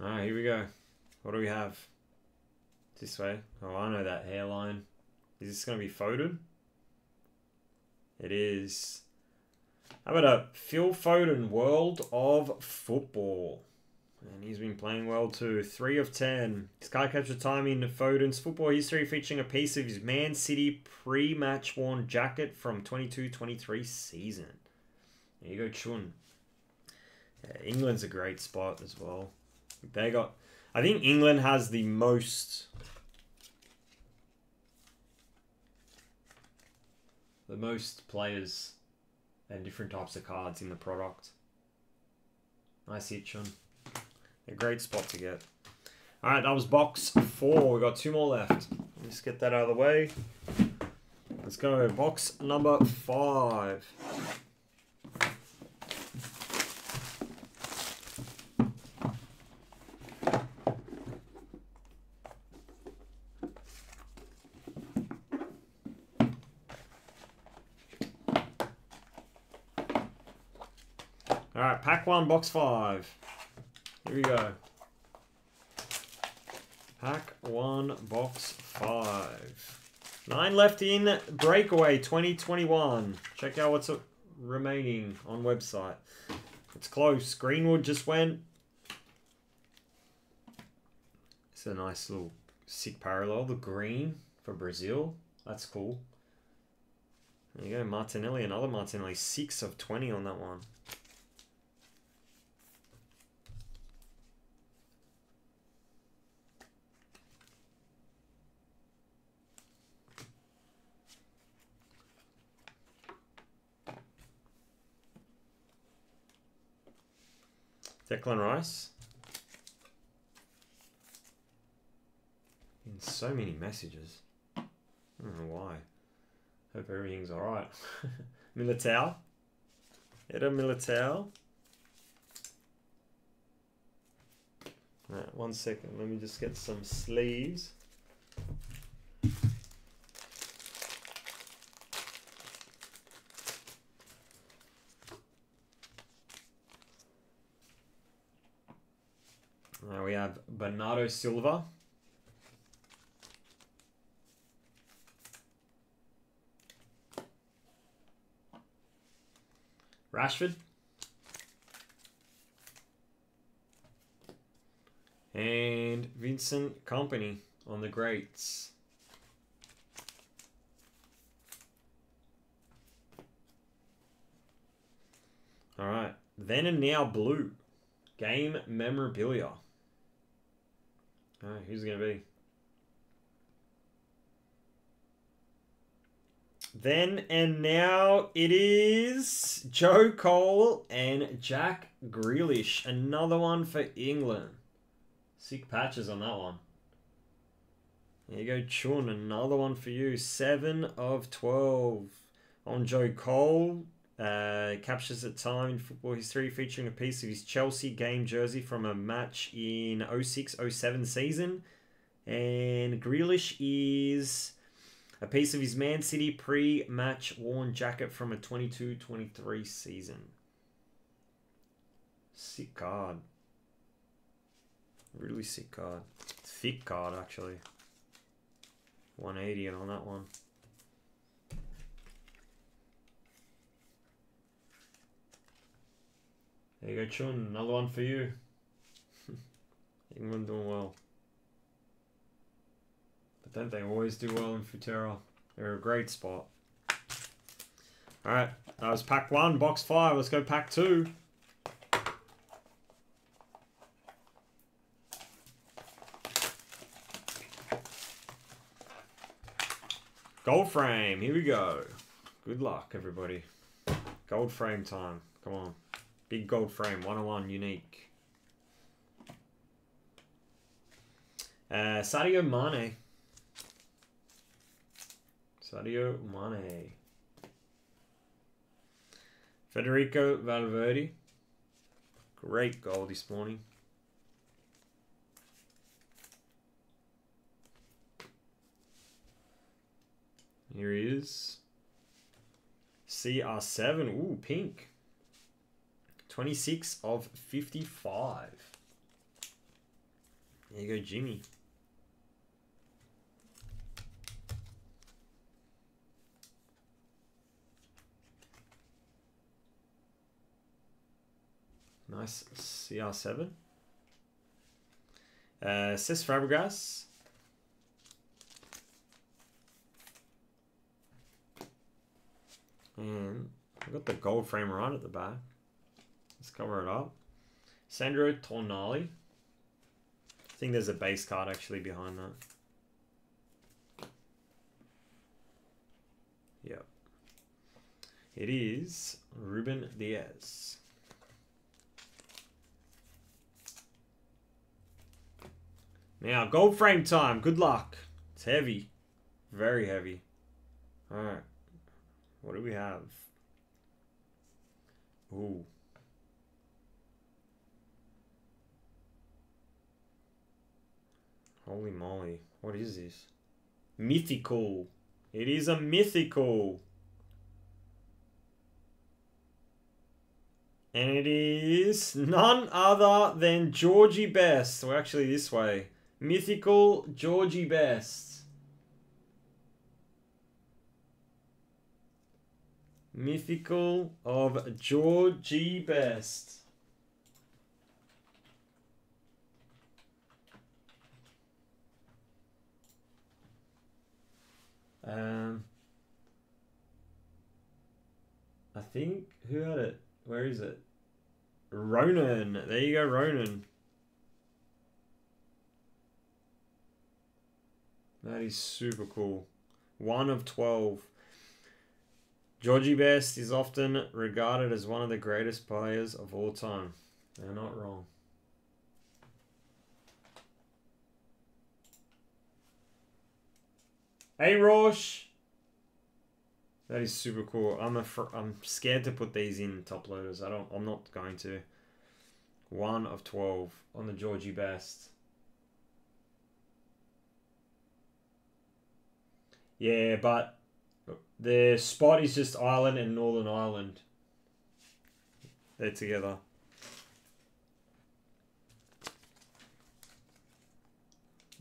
Alright, here we go. What do we have? This way. Oh, I know that hairline. Is this going to be Foden? It is. How about a Phil Foden, World of Football? And he's been playing well too. three of ten. His card capture time in Foden's football history, featuring a piece of his Man City pre-match worn jacket from twenty-two twenty-three season. There you go, Chun. Yeah, England's a great spot as well. They got... I think England has the most, the most players and different types of cards in the product. Nice hit, Sean. A great spot to get. All right, that was box four. We got two more left. Let's get that out of the way. Let's go box number five. Alright, pack one, box five. Here we go. Pack one, box five. Nine left in Breakaway twenty twenty-one. Check out what's remaining on website. It's close. Greenwood just went. It's a nice little sick parallel. The green for Brazil. That's cool. There you go, Martinelli. Another Martinelli. six of twenty on that one. Declan Rice. In so many messages. I don't know why. Hope everything's alright. Militao. Eder Militao. Right, one second. Let me just get some sleeves. Now we have Bernardo Silva. Rashford. And Vincent Kompany on the greats. All right. Then and now blue. Game memorabilia. All right, who's it going to be? Then and now it is Joe Cole and Jack Grealish. Another one for England. Sick patches on that one. There you go, Chun. Another one for you. seven of twelve on Joe Cole. Uh, he captures a time in football history, featuring a piece of his Chelsea game jersey from a match in oh six oh seven season. And Grealish is a piece of his Man City pre-match worn jacket from a twenty-two twenty-three season. Sick card. Really sick card. Thick card, actually. one eighty on that one. There you go, Chun. Another one for you. England doing well. But don't they always do well in Futera? They're a great spot. Alright, that was pack one, box five. Let's go pack two. Gold frame, here we go. Good luck, everybody. Gold frame time. Come on. Big gold frame, one oh one, unique. Uh, Sadio Mane. Sadio Mane. Federico Valverde. Great goal this morning. Here he is. C R seven. Ooh, pink. twenty-six of fifty-five. There you go, Jimmy. Nice C R seven. Uh, Cesc Fabregas. And I've got the gold frame right at the back. Let's cover it up. Sandro Tonali. I think there's a base card actually behind that. Yep. It is Ruben Diaz. Now, gold frame time. Good luck. It's heavy. Very heavy. All right. What do we have? Ooh. Holy moly. What is this? Mythical. It is a mythical. And it is none other than Georgie Best. We're actually this way. Mythical Georgie Best. Mythical of Georgie Best. Um, I think, who had it? Where is it? Ronan. There you go, Ronan. That is super cool. one of twelve. Georgie Best is often regarded as one of the greatest players of all time. They're not wrong. Hey, Rosh! That is super cool. I'm a I'm scared to put these in top loaders. I don't. I'm not going to. One of twelve on the Georgie Best. Yeah, but. Their spot is just Ireland and Northern Ireland. They're together.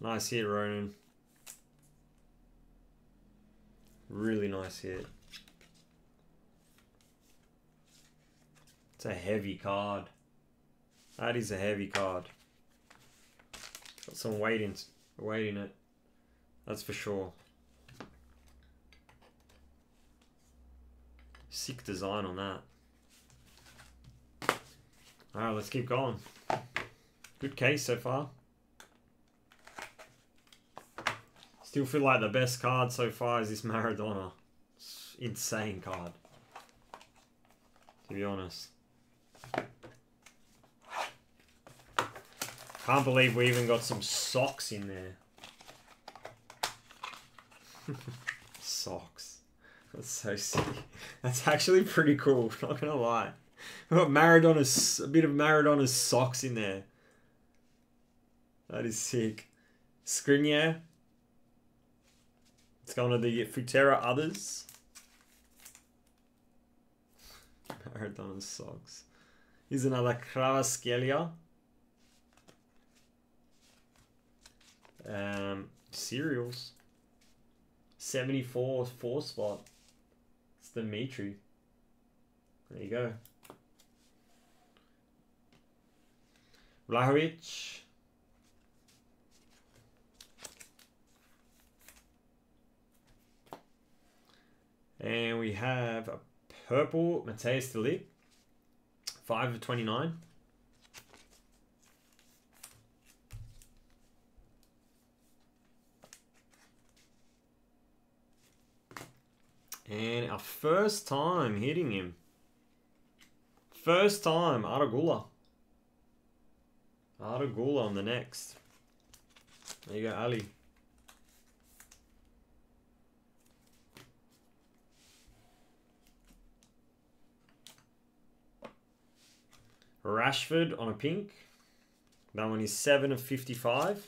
Nice hit, Ronan. Really nice hit. It's a heavy card. That is a heavy card. Got some weight in, weight in it. That's for sure. Sick design on that. Alright, let's keep going. Good case so far. Still feel like the best card so far is this Maradona. Insane card. To be honest. Can't believe we even got some socks in there. Socks. That's so sick. That's actually pretty cool, I'm not gonna lie. We've got Maradona's, a bit of Maradona's socks in there. That is sick. Skriniar. Let's go on to the Futera others. Maradona's socks. Here's another Kvaratskhelia. Um, cereals. seventy-four, four spot. It's Dimitri. There you go. Vlahovic. And we have a purple Mateus De Ligt. five of twenty-nine. And our first time hitting him. First time, Arugula. Arugula on the next. There you go, Ali. Rashford on a pink. That one is seven of fifty-five.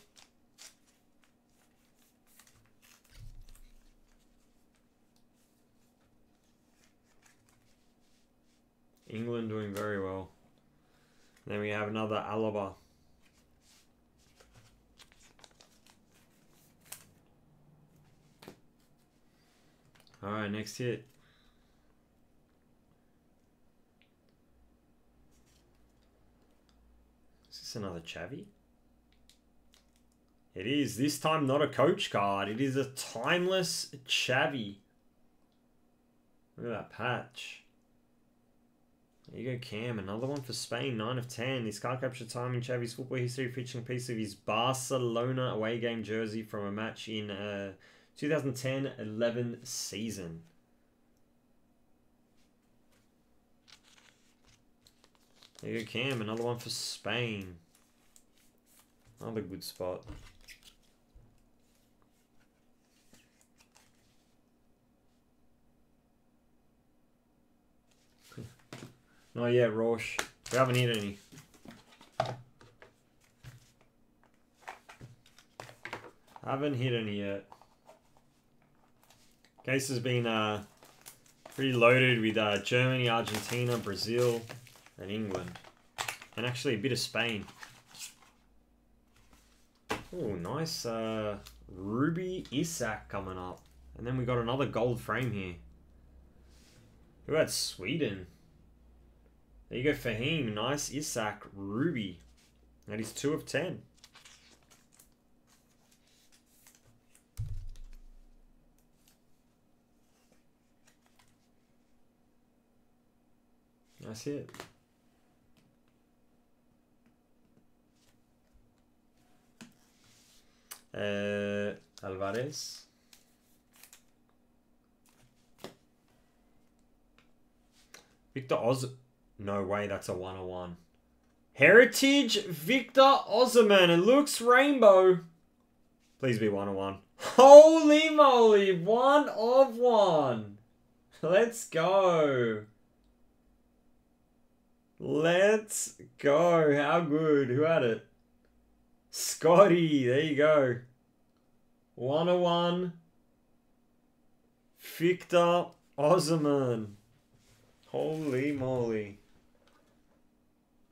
England doing very well. And then we have another Alaba. All right, next hit. Another Xavi. It is this time not a coach card. It is a timeless Xavi. Look at that patch. There you go, Cam. Another one for Spain. nine of ten. This card captured time in Xavi's football history, featuring a piece of his Barcelona away game jersey from a match in uh, twenty ten eleven season. There you go, Cam. Another one for Spain. Another good spot. Not yet, Roche. We haven't hit any. Haven't hit any yet. Case has been uh, pretty loaded with uh, Germany, Argentina, Brazil, and England. And actually a bit of Spain. Oh, nice uh, Ruby Isak coming up. And then we got another gold frame here. Who had Sweden? There you go, Fahim. Nice Isak Ruby. That is two of ten. That's it. Uh, Alvarez. Victor Oz... No way, that's a one of one. Heritage Victor Osimhen. It looks rainbow. Please be one of one. Holy moly. one of one. Let's go. Let's go. How good. Who had it? Scotty. There you go. one of one. Victor Osimhen. Holy moly.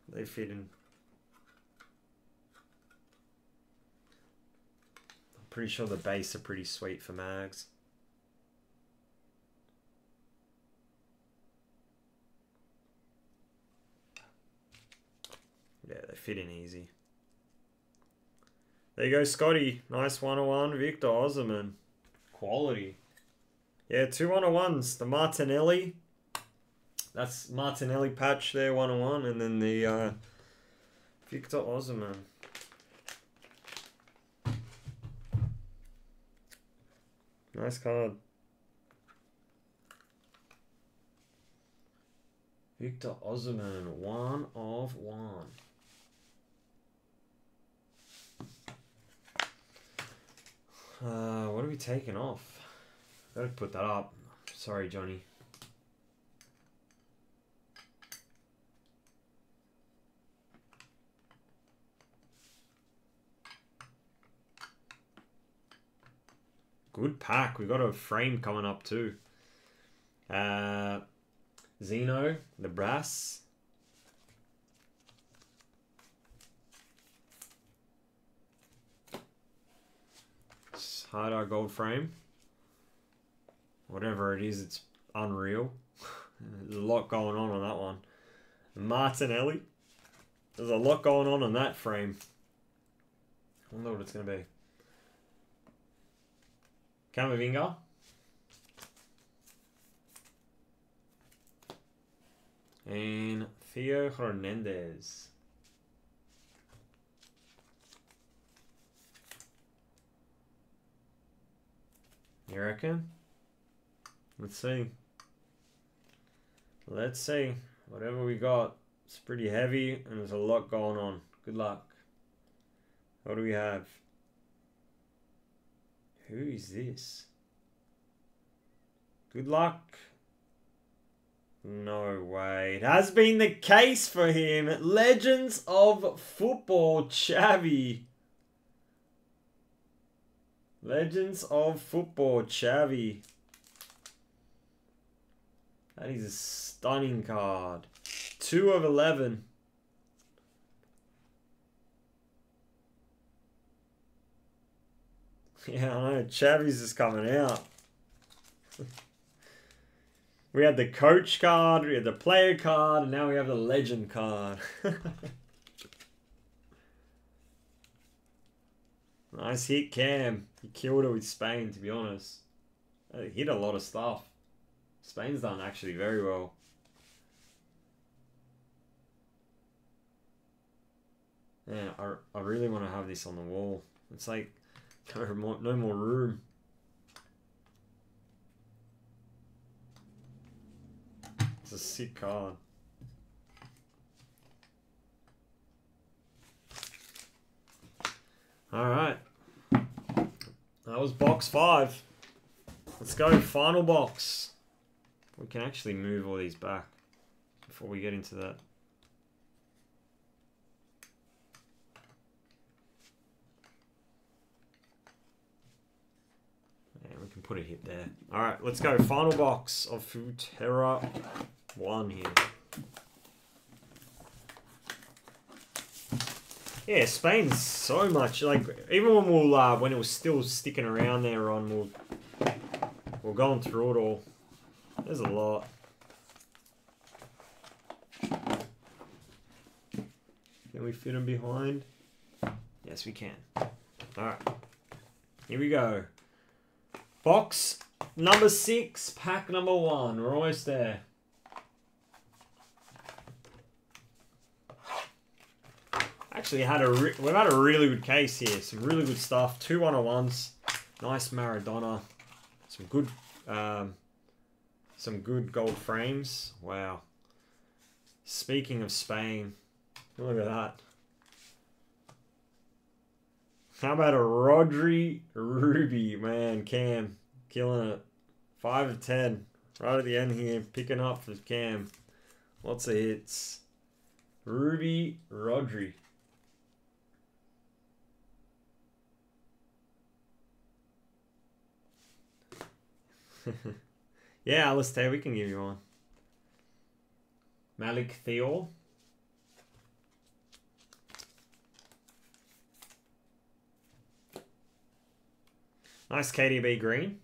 They fit in. I'm pretty sure the base are pretty sweet for mags. Yeah, they fit in easy. There you go, Scotty. Nice one of one. Victor Osimhen. Quality. Yeah, two one of ones. The Martinelli. That's Martinelli patch there, one of one. And then the uh, Victor Osimhen. Nice card. Victor Osimhen. one of one. Uh, what are we taking off? Gotta put that up. Sorry, Johnny. Good pack. We've got a frame coming up too. Uh, Zeno, the brass. Hard gold frame. Whatever it is, it's unreal. There's a lot going on on that one. Martinelli. There's a lot going on on that frame. I wonder what it's going to be. Camavinga. And Theo Hernandez. You reckon? Let's see. Let's see. Whatever we got, it's pretty heavy and there's a lot going on. Good luck. What do we have? Who is this? Good luck. No way. It has been the case for him. Legends of Football, Xavi. Legends of Football, Xavi. That is a stunning card. two of eleven. Yeah, I know. Xavi's is coming out. We had the coach card, we had the player card, and now we have the legend card. Nice hit, Cam. He killed it with Spain, to be honest. He hit a lot of stuff. Spain's done actually very well. Yeah, I, I really want to have this on the wall. It's like no more, no more room. It's a sick card. Alright. That was box five. Let's go final box. We can actually move all these back before we get into that. And we can put a hit there. Alright, let's go. Final box of Futera one here. Yeah, Spain's so much, like, even when we'll, uh, when it was still sticking around there on, we'll, we're going through it all. There's a lot. Can we fit them behind? Yes, we can. Alright, here we go. Box number six, pack number one. We're almost there. Actually had a re we've had a really good case here. Some really good stuff. two one-oh-ones. Nice Maradona. Some good um, some good gold frames. Wow. Speaking of Spain, look at that. How about a Rodri Ruby? Man, Cam. Killing it. five of ten. Right at the end here. Picking up for Cam. Lots of hits. Ruby Rodri. Yeah, Alistair, we can give you one. Malik Thiol. Nice K D B green.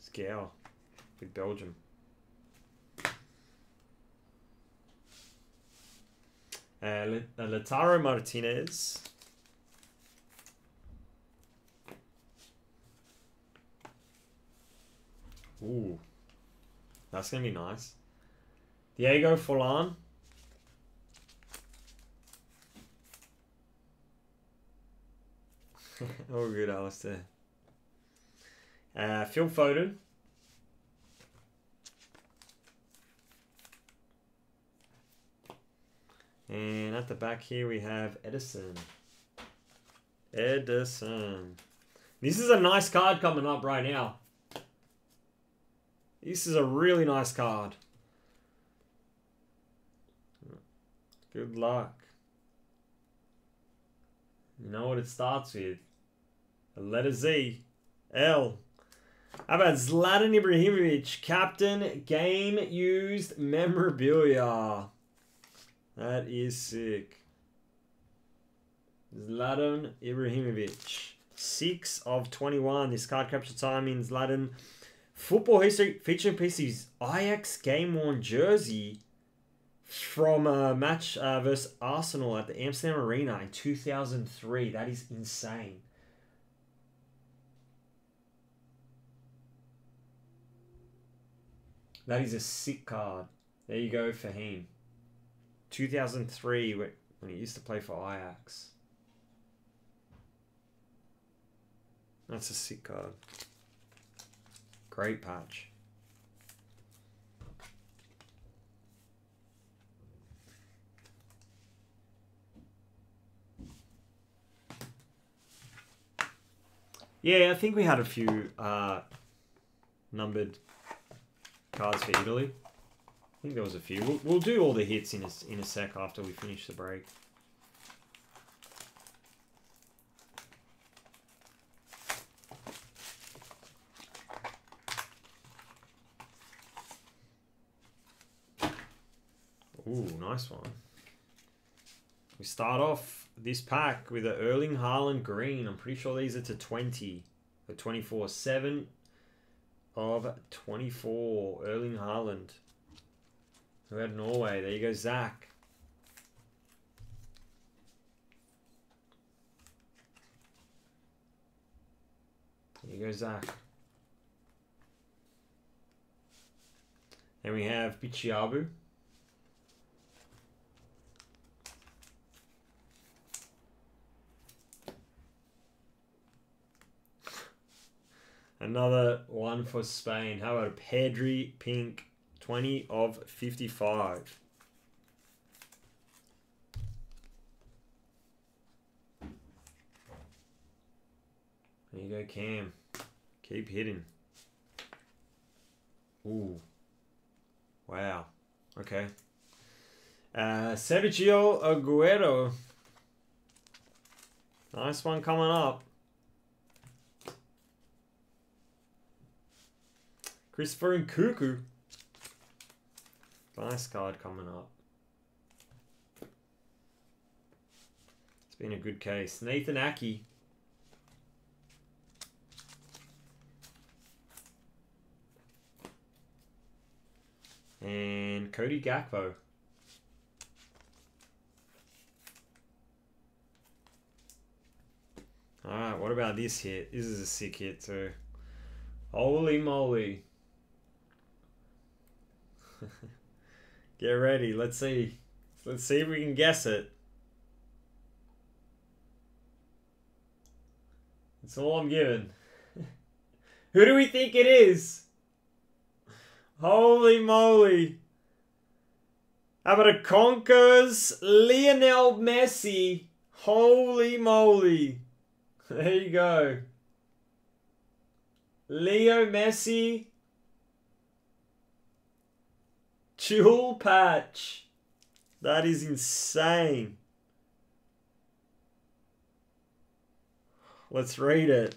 Scowl with Belgium. Uh, Lautaro Martinez. Ooh. That's going to be nice. Diego Forlan. All good, Alistair. Uh, Phil Foden. And the back here we have Edison. Edison. This is a nice card coming up right now. This is a really nice card. Good luck. You know what it starts with? A letter Z. L. How about Zlatan Ibrahimovic, captain, game used memorabilia. That is sick. Zlatan Ibrahimovic. six of twenty-one. This card capture time in Zlatan. Football history featuring pieces. Ajax game-worn jersey from a match uh, versus Arsenal at the Amsterdam Arena in two thousand three. That is insane. That is a sick card. There you go for him. two thousand three when he used to play for Ajax. That's a sick card. Great patch. Yeah, I think we had a few uh, numbered cards for Italy. I think there was a few. We'll, we'll do all the hits in a, in a sec after we finish the break. Ooh, nice one. We start off this pack with an Erling Haaland green. I'm pretty sure these are to twenty. Or twenty-four. seven of twenty-four. Erling Haaland. So we had Norway. There you go, Zach. There you go, Zach. And we have Pichiabu. Another one for Spain. How about Pedri pink? twenty of fifty-five. There you go, Cam. Keep hitting. Ooh. Wow. Okay. Uh, Sergio Aguero. Nice one coming up. Christopher Nkunku. Nice card coming up. It's been a good case. Nathan Aki. And Cody Gakpo. Alright, what about this hit? This is a sick hit too. Holy moly. Get ready. Let's see. Let's see if we can guess it. That's all I'm giving. Who do we think it is? Holy moly. How about a Conquerors? Lionel Messi. Holy moly. There you go. Leo Messi. Jewel patch. That is insane. Let's read it.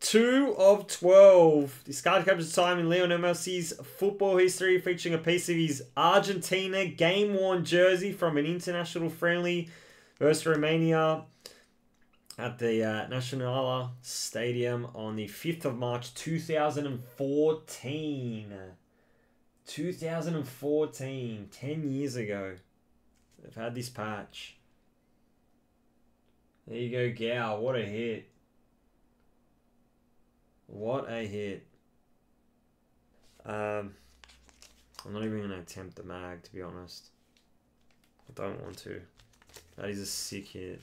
two of twelve. This card captures time in Lionel Messi's football history, featuring a piece of his Argentina game-worn jersey from an international friendly versus Romania at the uh, Nacional Stadium on the fifth of March two thousand fourteen. two thousand fourteen, ten years ago. They've had this patch. There you go, Gao. What a hit. What a hit. Um, I'm not even going to attempt the mag, to be honest. I don't want to. That is a sick hit.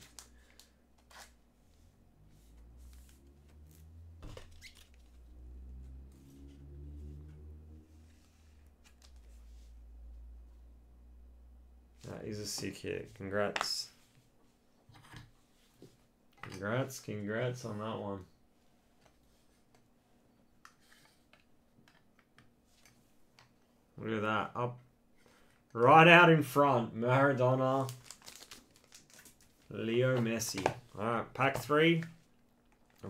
he's a sick hit. Congrats. Congrats, congrats on that one. Look at that. Up right out in front. Maradona. Leo Messi. Alright, pack three.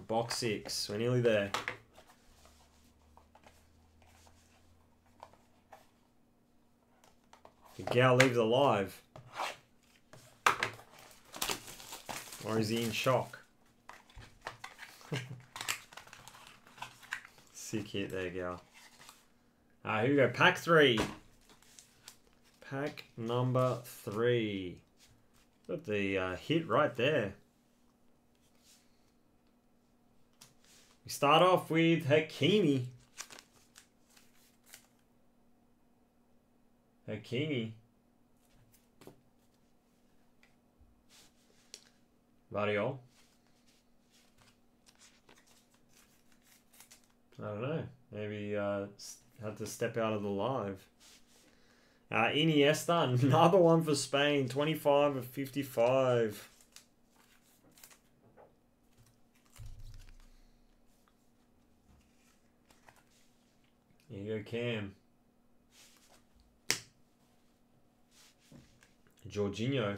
Box six. We're nearly there. The Gal leaves alive. Or is he in shock? Sick hit there, Gal. Alright, here we go. Pack three. Pack number three. Got the uh, hit right there. We start off with Hakimi. Hakimi. Variol. I don't know. Maybe uh, had to step out of the live. Uh, Iniesta, another one for Spain. twenty-five of fifty-five. Here you go, Cam. Jorginho.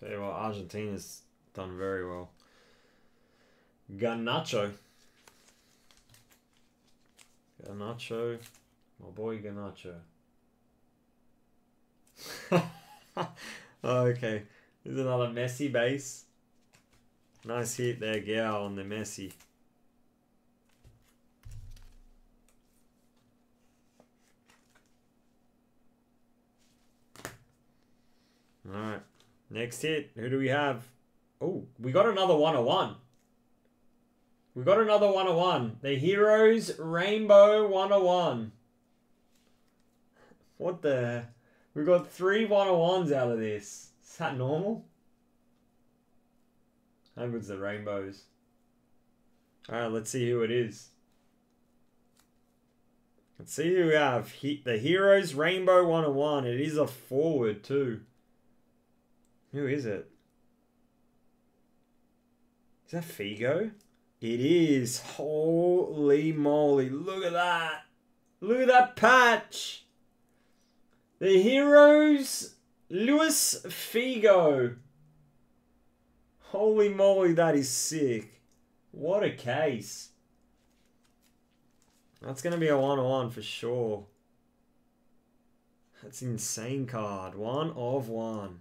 Tell you what, Argentina's done very well. Garnacho. Garnacho. My boy Garnacho. Okay. There's another Messi base. Nice hit there, Gal, on the Messi. Alright, next hit. Who do we have? Oh, we got another one oh one. We got another one oh one. The Heroes Rainbow one oh one. What the? We got three one oh ones out of this. Is that normal? How good's the rainbows? Alright, let's see who it is. Let's see who we have. He the Heroes Rainbow one oh one. It is a forward too. Who is it? Is that Figo? It is. Holy moly. Look at that. Look at that patch. The Heroes, Luis Figo. Holy moly, that is sick. What a case. That's going to be a one-on-one for sure. That's an insane card. One of one.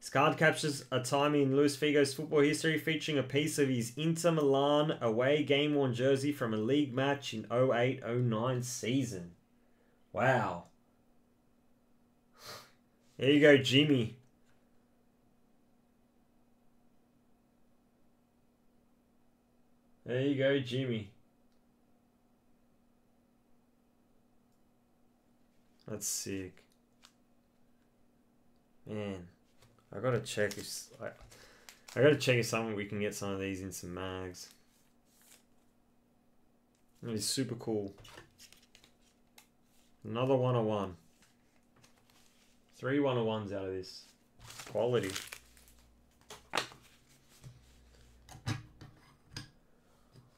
This card captures a time in Luis Figo's football history, featuring a piece of his Inter Milan away game-worn jersey from a league match in oh eight oh nine season. Wow. There you go, Jimmy. There you go, Jimmy. That's sick. Man. I gotta check if I, I gotta check if something we can get some of these in some mags. That is super cool. Another one oh one. Three one oh ones out of this. Quality.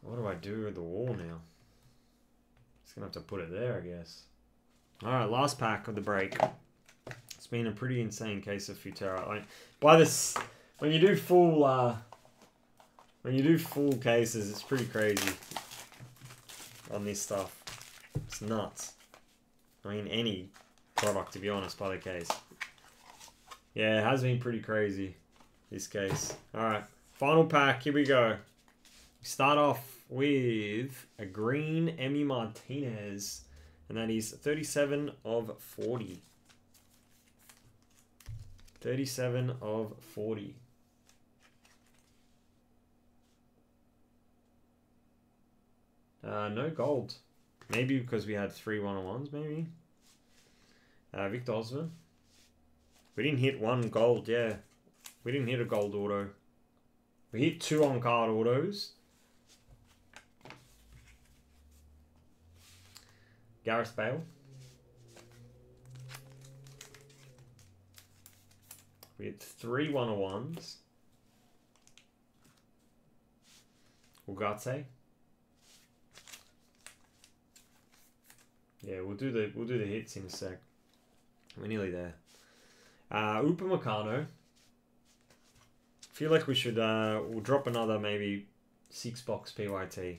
What do I do with the wall now? Just gonna have to put it there, I guess. Alright, last pack of the break. It's been a pretty insane case of Futera. Like, by this, when you do full, uh, when you do full cases, it's pretty crazy on this stuff. It's nuts. I mean, any product, to be honest, by the case. Yeah, it has been pretty crazy, this case. All right, final pack. Here we go. We start off with a green Emi Martinez, and that is thirty-seven of forty. thirty-seven of forty. Uh, no gold. Maybe because we had three one oh ones, maybe. Uh, Victor Osman. We didn't hit one gold, yeah. We didn't hit a gold auto. We hit two on-card autos. Gareth Bale. We had three one-on-ones. Ugarte. Yeah, we'll do the we'll do the hits in a sec. We're nearly there. Uh, Upamecano. Feel like we should uh, we'll drop another maybe six box P Y T,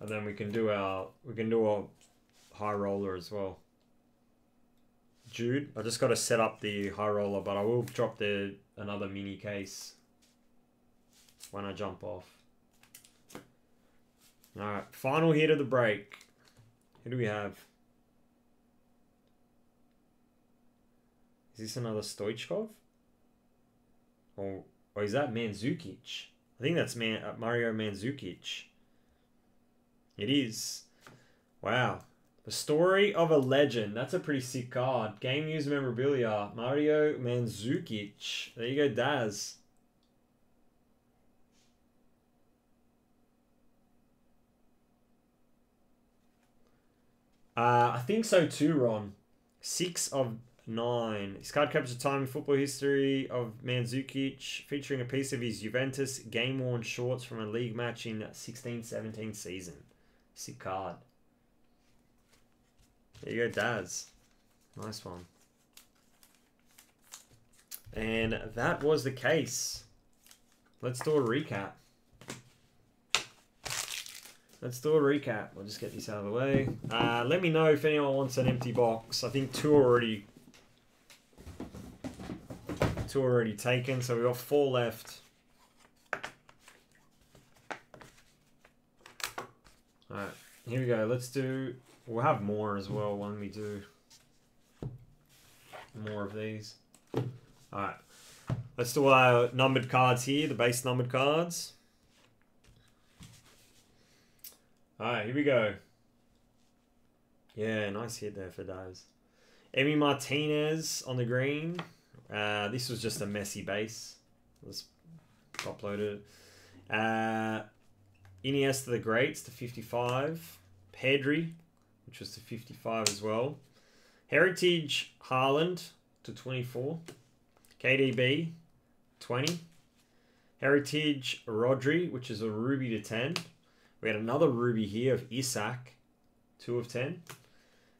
and then we can do our we can do our high roller as well. Jude, I just got to set up the high roller, but I will drop the another mini case when I jump off. All right, final hit of the break. Who do we have? Is this another Stoichkov? Or, or is that Mandzukic? I think that's Man, uh, Mario Mandzukic. It is. Wow. The story of a legend. That's a pretty sick card. Game news memorabilia. Mario Mandzukic. There you go, Daz. Uh, I think so too, Ron. Six of nine. His card captures a time in football history of Mandzukic, featuring a piece of his Juventus game-worn shorts from a league match in sixteen seventeen season. Sick card. There you go, Daz. Nice one. And that was the case. Let's do a recap. Let's do a recap. We'll just get this out of the way. Uh, let me know if anyone wants an empty box. I think two already, two already taken, so we've got four left. All right, here we go. Let's do. We'll have more as well when we do more of these. All right, let's do our numbered cards here. The base numbered cards. Alright, here we go. Yeah, nice hit there for Daz. Emi Martinez on the green. Uh, this was just a messy base. Let's upload it. Uh, Iniesta the Greats to fifty-five. Pedri, which was to fifty-five as well. Heritage Haaland to twenty-four. K D B, twenty. Heritage Rodri, which is a Ruby to ten. We had another Ruby here of Isak, two of ten.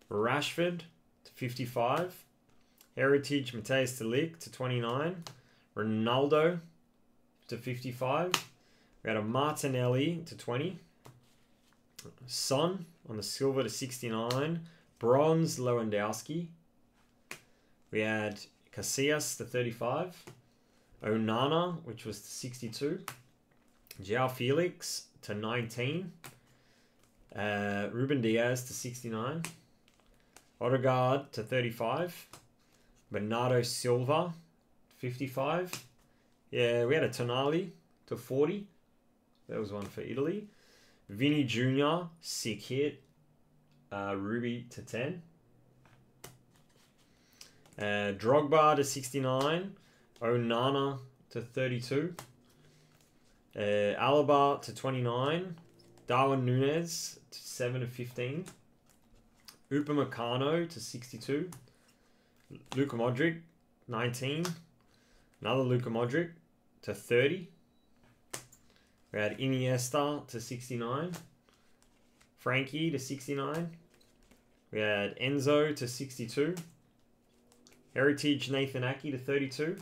Rashford to fifty-five. Heritage Mateus De Ligt to twenty-nine. Ronaldo to fifty-five. We had a Martinelli to twenty. Son on the silver to sixty-nine. Bronze Lewandowski. We had Casillas to thirty-five. Onana, which was to sixty-two. Joao Felix to nineteen. Uh, Ruben Diaz to sixty-nine. Ødegaard to thirty-five. Bernardo Silva, fifty-five. Yeah, we had a Tonali to forty. That was one for Italy. Vinnie Junior, sick hit. Uh, Ruby to ten. Uh, Drogba to sixty-nine. Onana to thirty-two. Uh, Alaba to twenty-nine. Darwin Nunez to seven of fifteen. Upamecano to sixty-two. Luka Modric, nineteen. Another Luka Modric to thirty. We had Iniesta to sixty-nine. Frankie to sixty-nine. We had Enzo to sixty-two. Heritage Nathan Aki to thirty-two.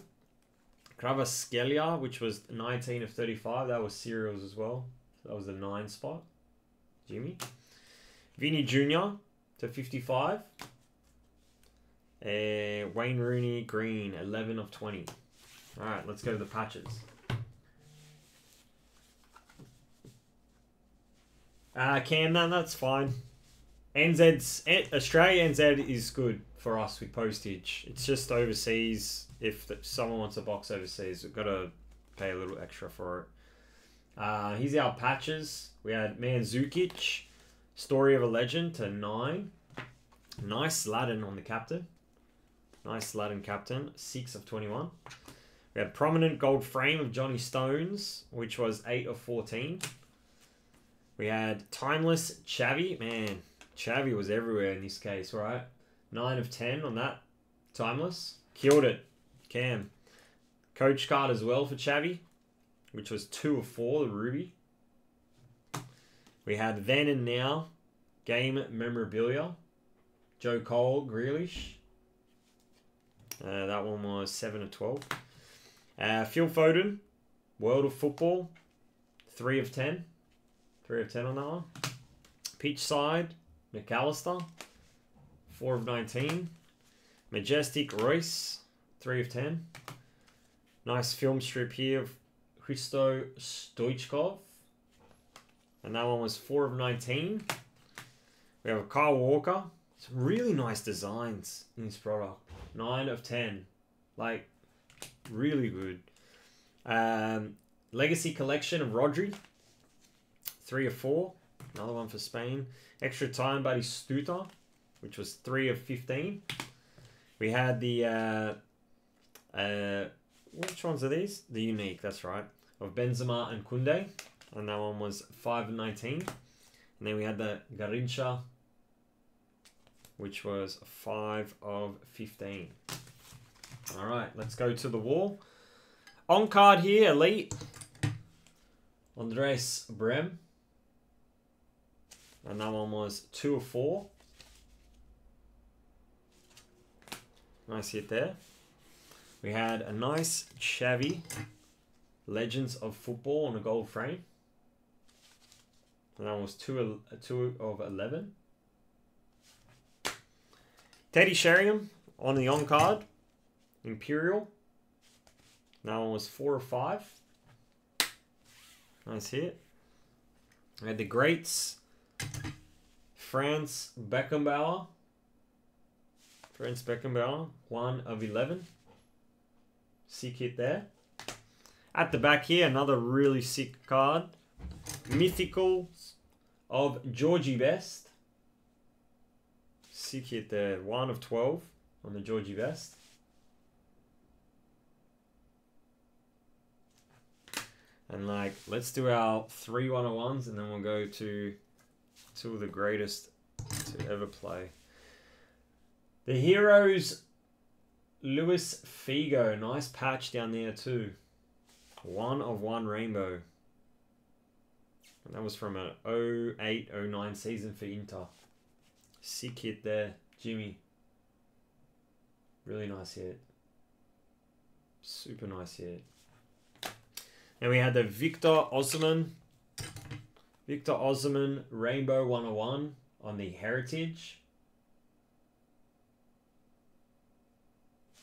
Kvaratskhelia, which was nineteen of thirty-five. That was serials as well. That was the nine spot. Jimmy. Vinnie Junior to fifty-five. Uh, Wayne Rooney, green, eleven of twenty. All right, let's go to the patches. Uh, Cam, no, that's fine. N Z's, Australia N Z is good for us with postage. It's just overseas. If someone wants a box overseas, we've got to pay a little extra for it. Uh, here's our patches. We had Mandzukic, Story of a Legend to nine. Nice Zlatan on the captain. Nice Zlatan captain, six of twenty-one. We had Prominent Gold Frame of Johnny Stones, which was eight of fourteen. We had Timeless Xavi. Man, Xavi was everywhere in this case, right? nine of ten on that Timeless. Killed it. Cam. Coach card as well for Xavi, which was two of four, the Ruby. We had then and now, game memorabilia, Joe Cole, Grealish. Uh, that one was seven of twelve. Uh, Phil Foden, World of Football, three of ten. three of ten on that one. Pitch side, McAllister, four of nineteen. Majestic Royce, three of ten. Nice film strip here of Hristo Stoichkov. And that one was four of nineteen. We have Kyle Walker. Some really nice designs in this product. nine of ten. Like, really good. Um, Legacy Collection of Rodri. three of four. Another one for Spain. Extra Time by Stuta, which was three of fifteen. We had the... Uh, uh, which ones are these? The Unique, that's right. Of Benzema and Koundé. And that one was five of nineteen. And then we had the Garrincha, which was five of fifteen. All right, let's go to the wall. On card here, Elite. Andres Brem. And that one was two of four. Nice hit there. We had a nice Xavi Legends of Football on a gold frame. And that was two of eleven. Teddy Sheringham on the on card, Imperial. That one was four or five. Nice hit. We had the greats, Franz Beckenbauer. Franz Beckenbauer, one of eleven. Sick hit there. At the back here, another really sick card, Mythicals of Georgie Best. Sick hit there, one of twelve on the Georgie Best. And like, let's do our three one-oh-ones and then we'll go to two of the greatest to ever play. The Heroes, Luis Figo, nice patch down there too. One of one rainbow. And that was from an oh eight oh nine season for Inter. Sick hit there, Jimmy. Really nice hit. Super nice hit. And we had the Victor Osimhen. Victor Osimhen Rainbow one-oh-one on the Heritage.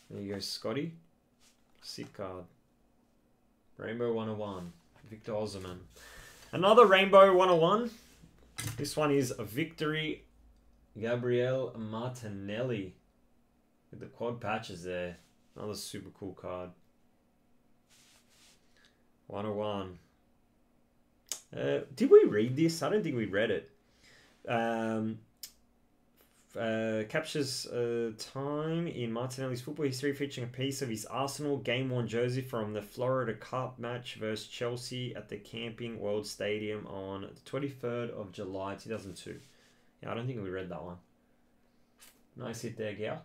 There you go, Scotty. Sick card. Rainbow one-oh-one. Victor Osimhen. Another Rainbow one-oh-one. This one is a Victory... Gabrielle Martinelli with the quad patches there. Another super cool card. one-oh-one. Uh, did we read this? I don't think we read it. Um, uh, captures uh, time in Martinelli's football history, featuring a piece of his Arsenal game-worn jersey from the Florida Cup match versus Chelsea at the Camping World Stadium on the twenty-third of July two thousand two. Yeah, I don't think we read that one. Nice hit there, Gao.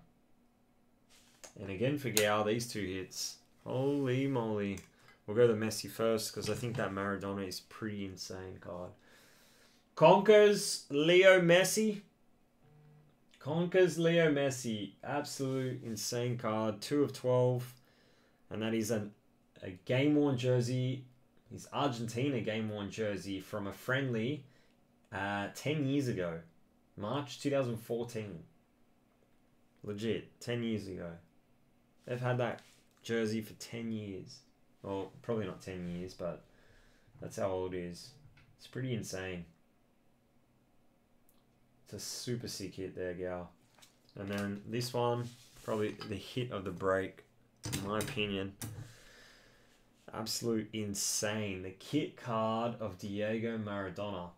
And again for Gao, these two hits. Holy moly. We'll go to Messi first, because I think that Maradona is pretty insane card. Conquers Leo Messi. Conquers Leo Messi. Absolute insane card. two of twelve. And that is an, a game-worn jersey. His Argentina game-worn jersey from a friendly uh, ten years ago. March two thousand fourteen. Legit, ten years ago. They've had that jersey for ten years. Well, probably not ten years, but that's how old it is. It's pretty insane. It's a super sick hit there, gal. And then this one, probably the hit of the break, in my opinion. Absolute insane. The kit card of Diego Maradona.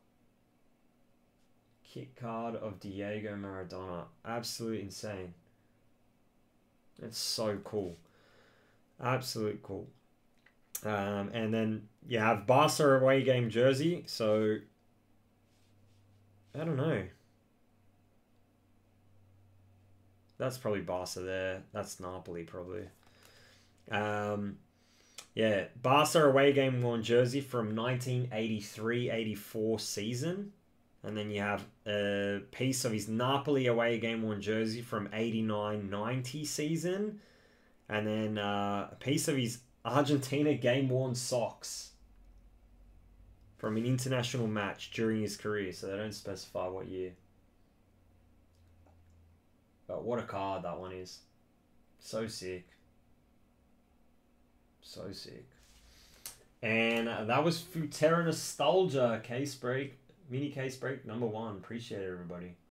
Kit card of Diego Maradona. Absolute insane. That's so cool. Absolute cool. Um, and then you have Barca away game jersey. So, I don't know. That's probably Barca there. That's Napoli probably. Um, yeah, Barca away game worn jersey from nineteen eighty-three eighty-four season. And then you have a piece of his Napoli away game worn jersey from eighty-nine ninety season. And then uh, a piece of his Argentina game worn socks from an international match during his career. So they don't specify what year. But what a card that one is. So sick. So sick. And uh, that was Futera Nostalgia case break. Mini case break number one. Appreciate it, everybody.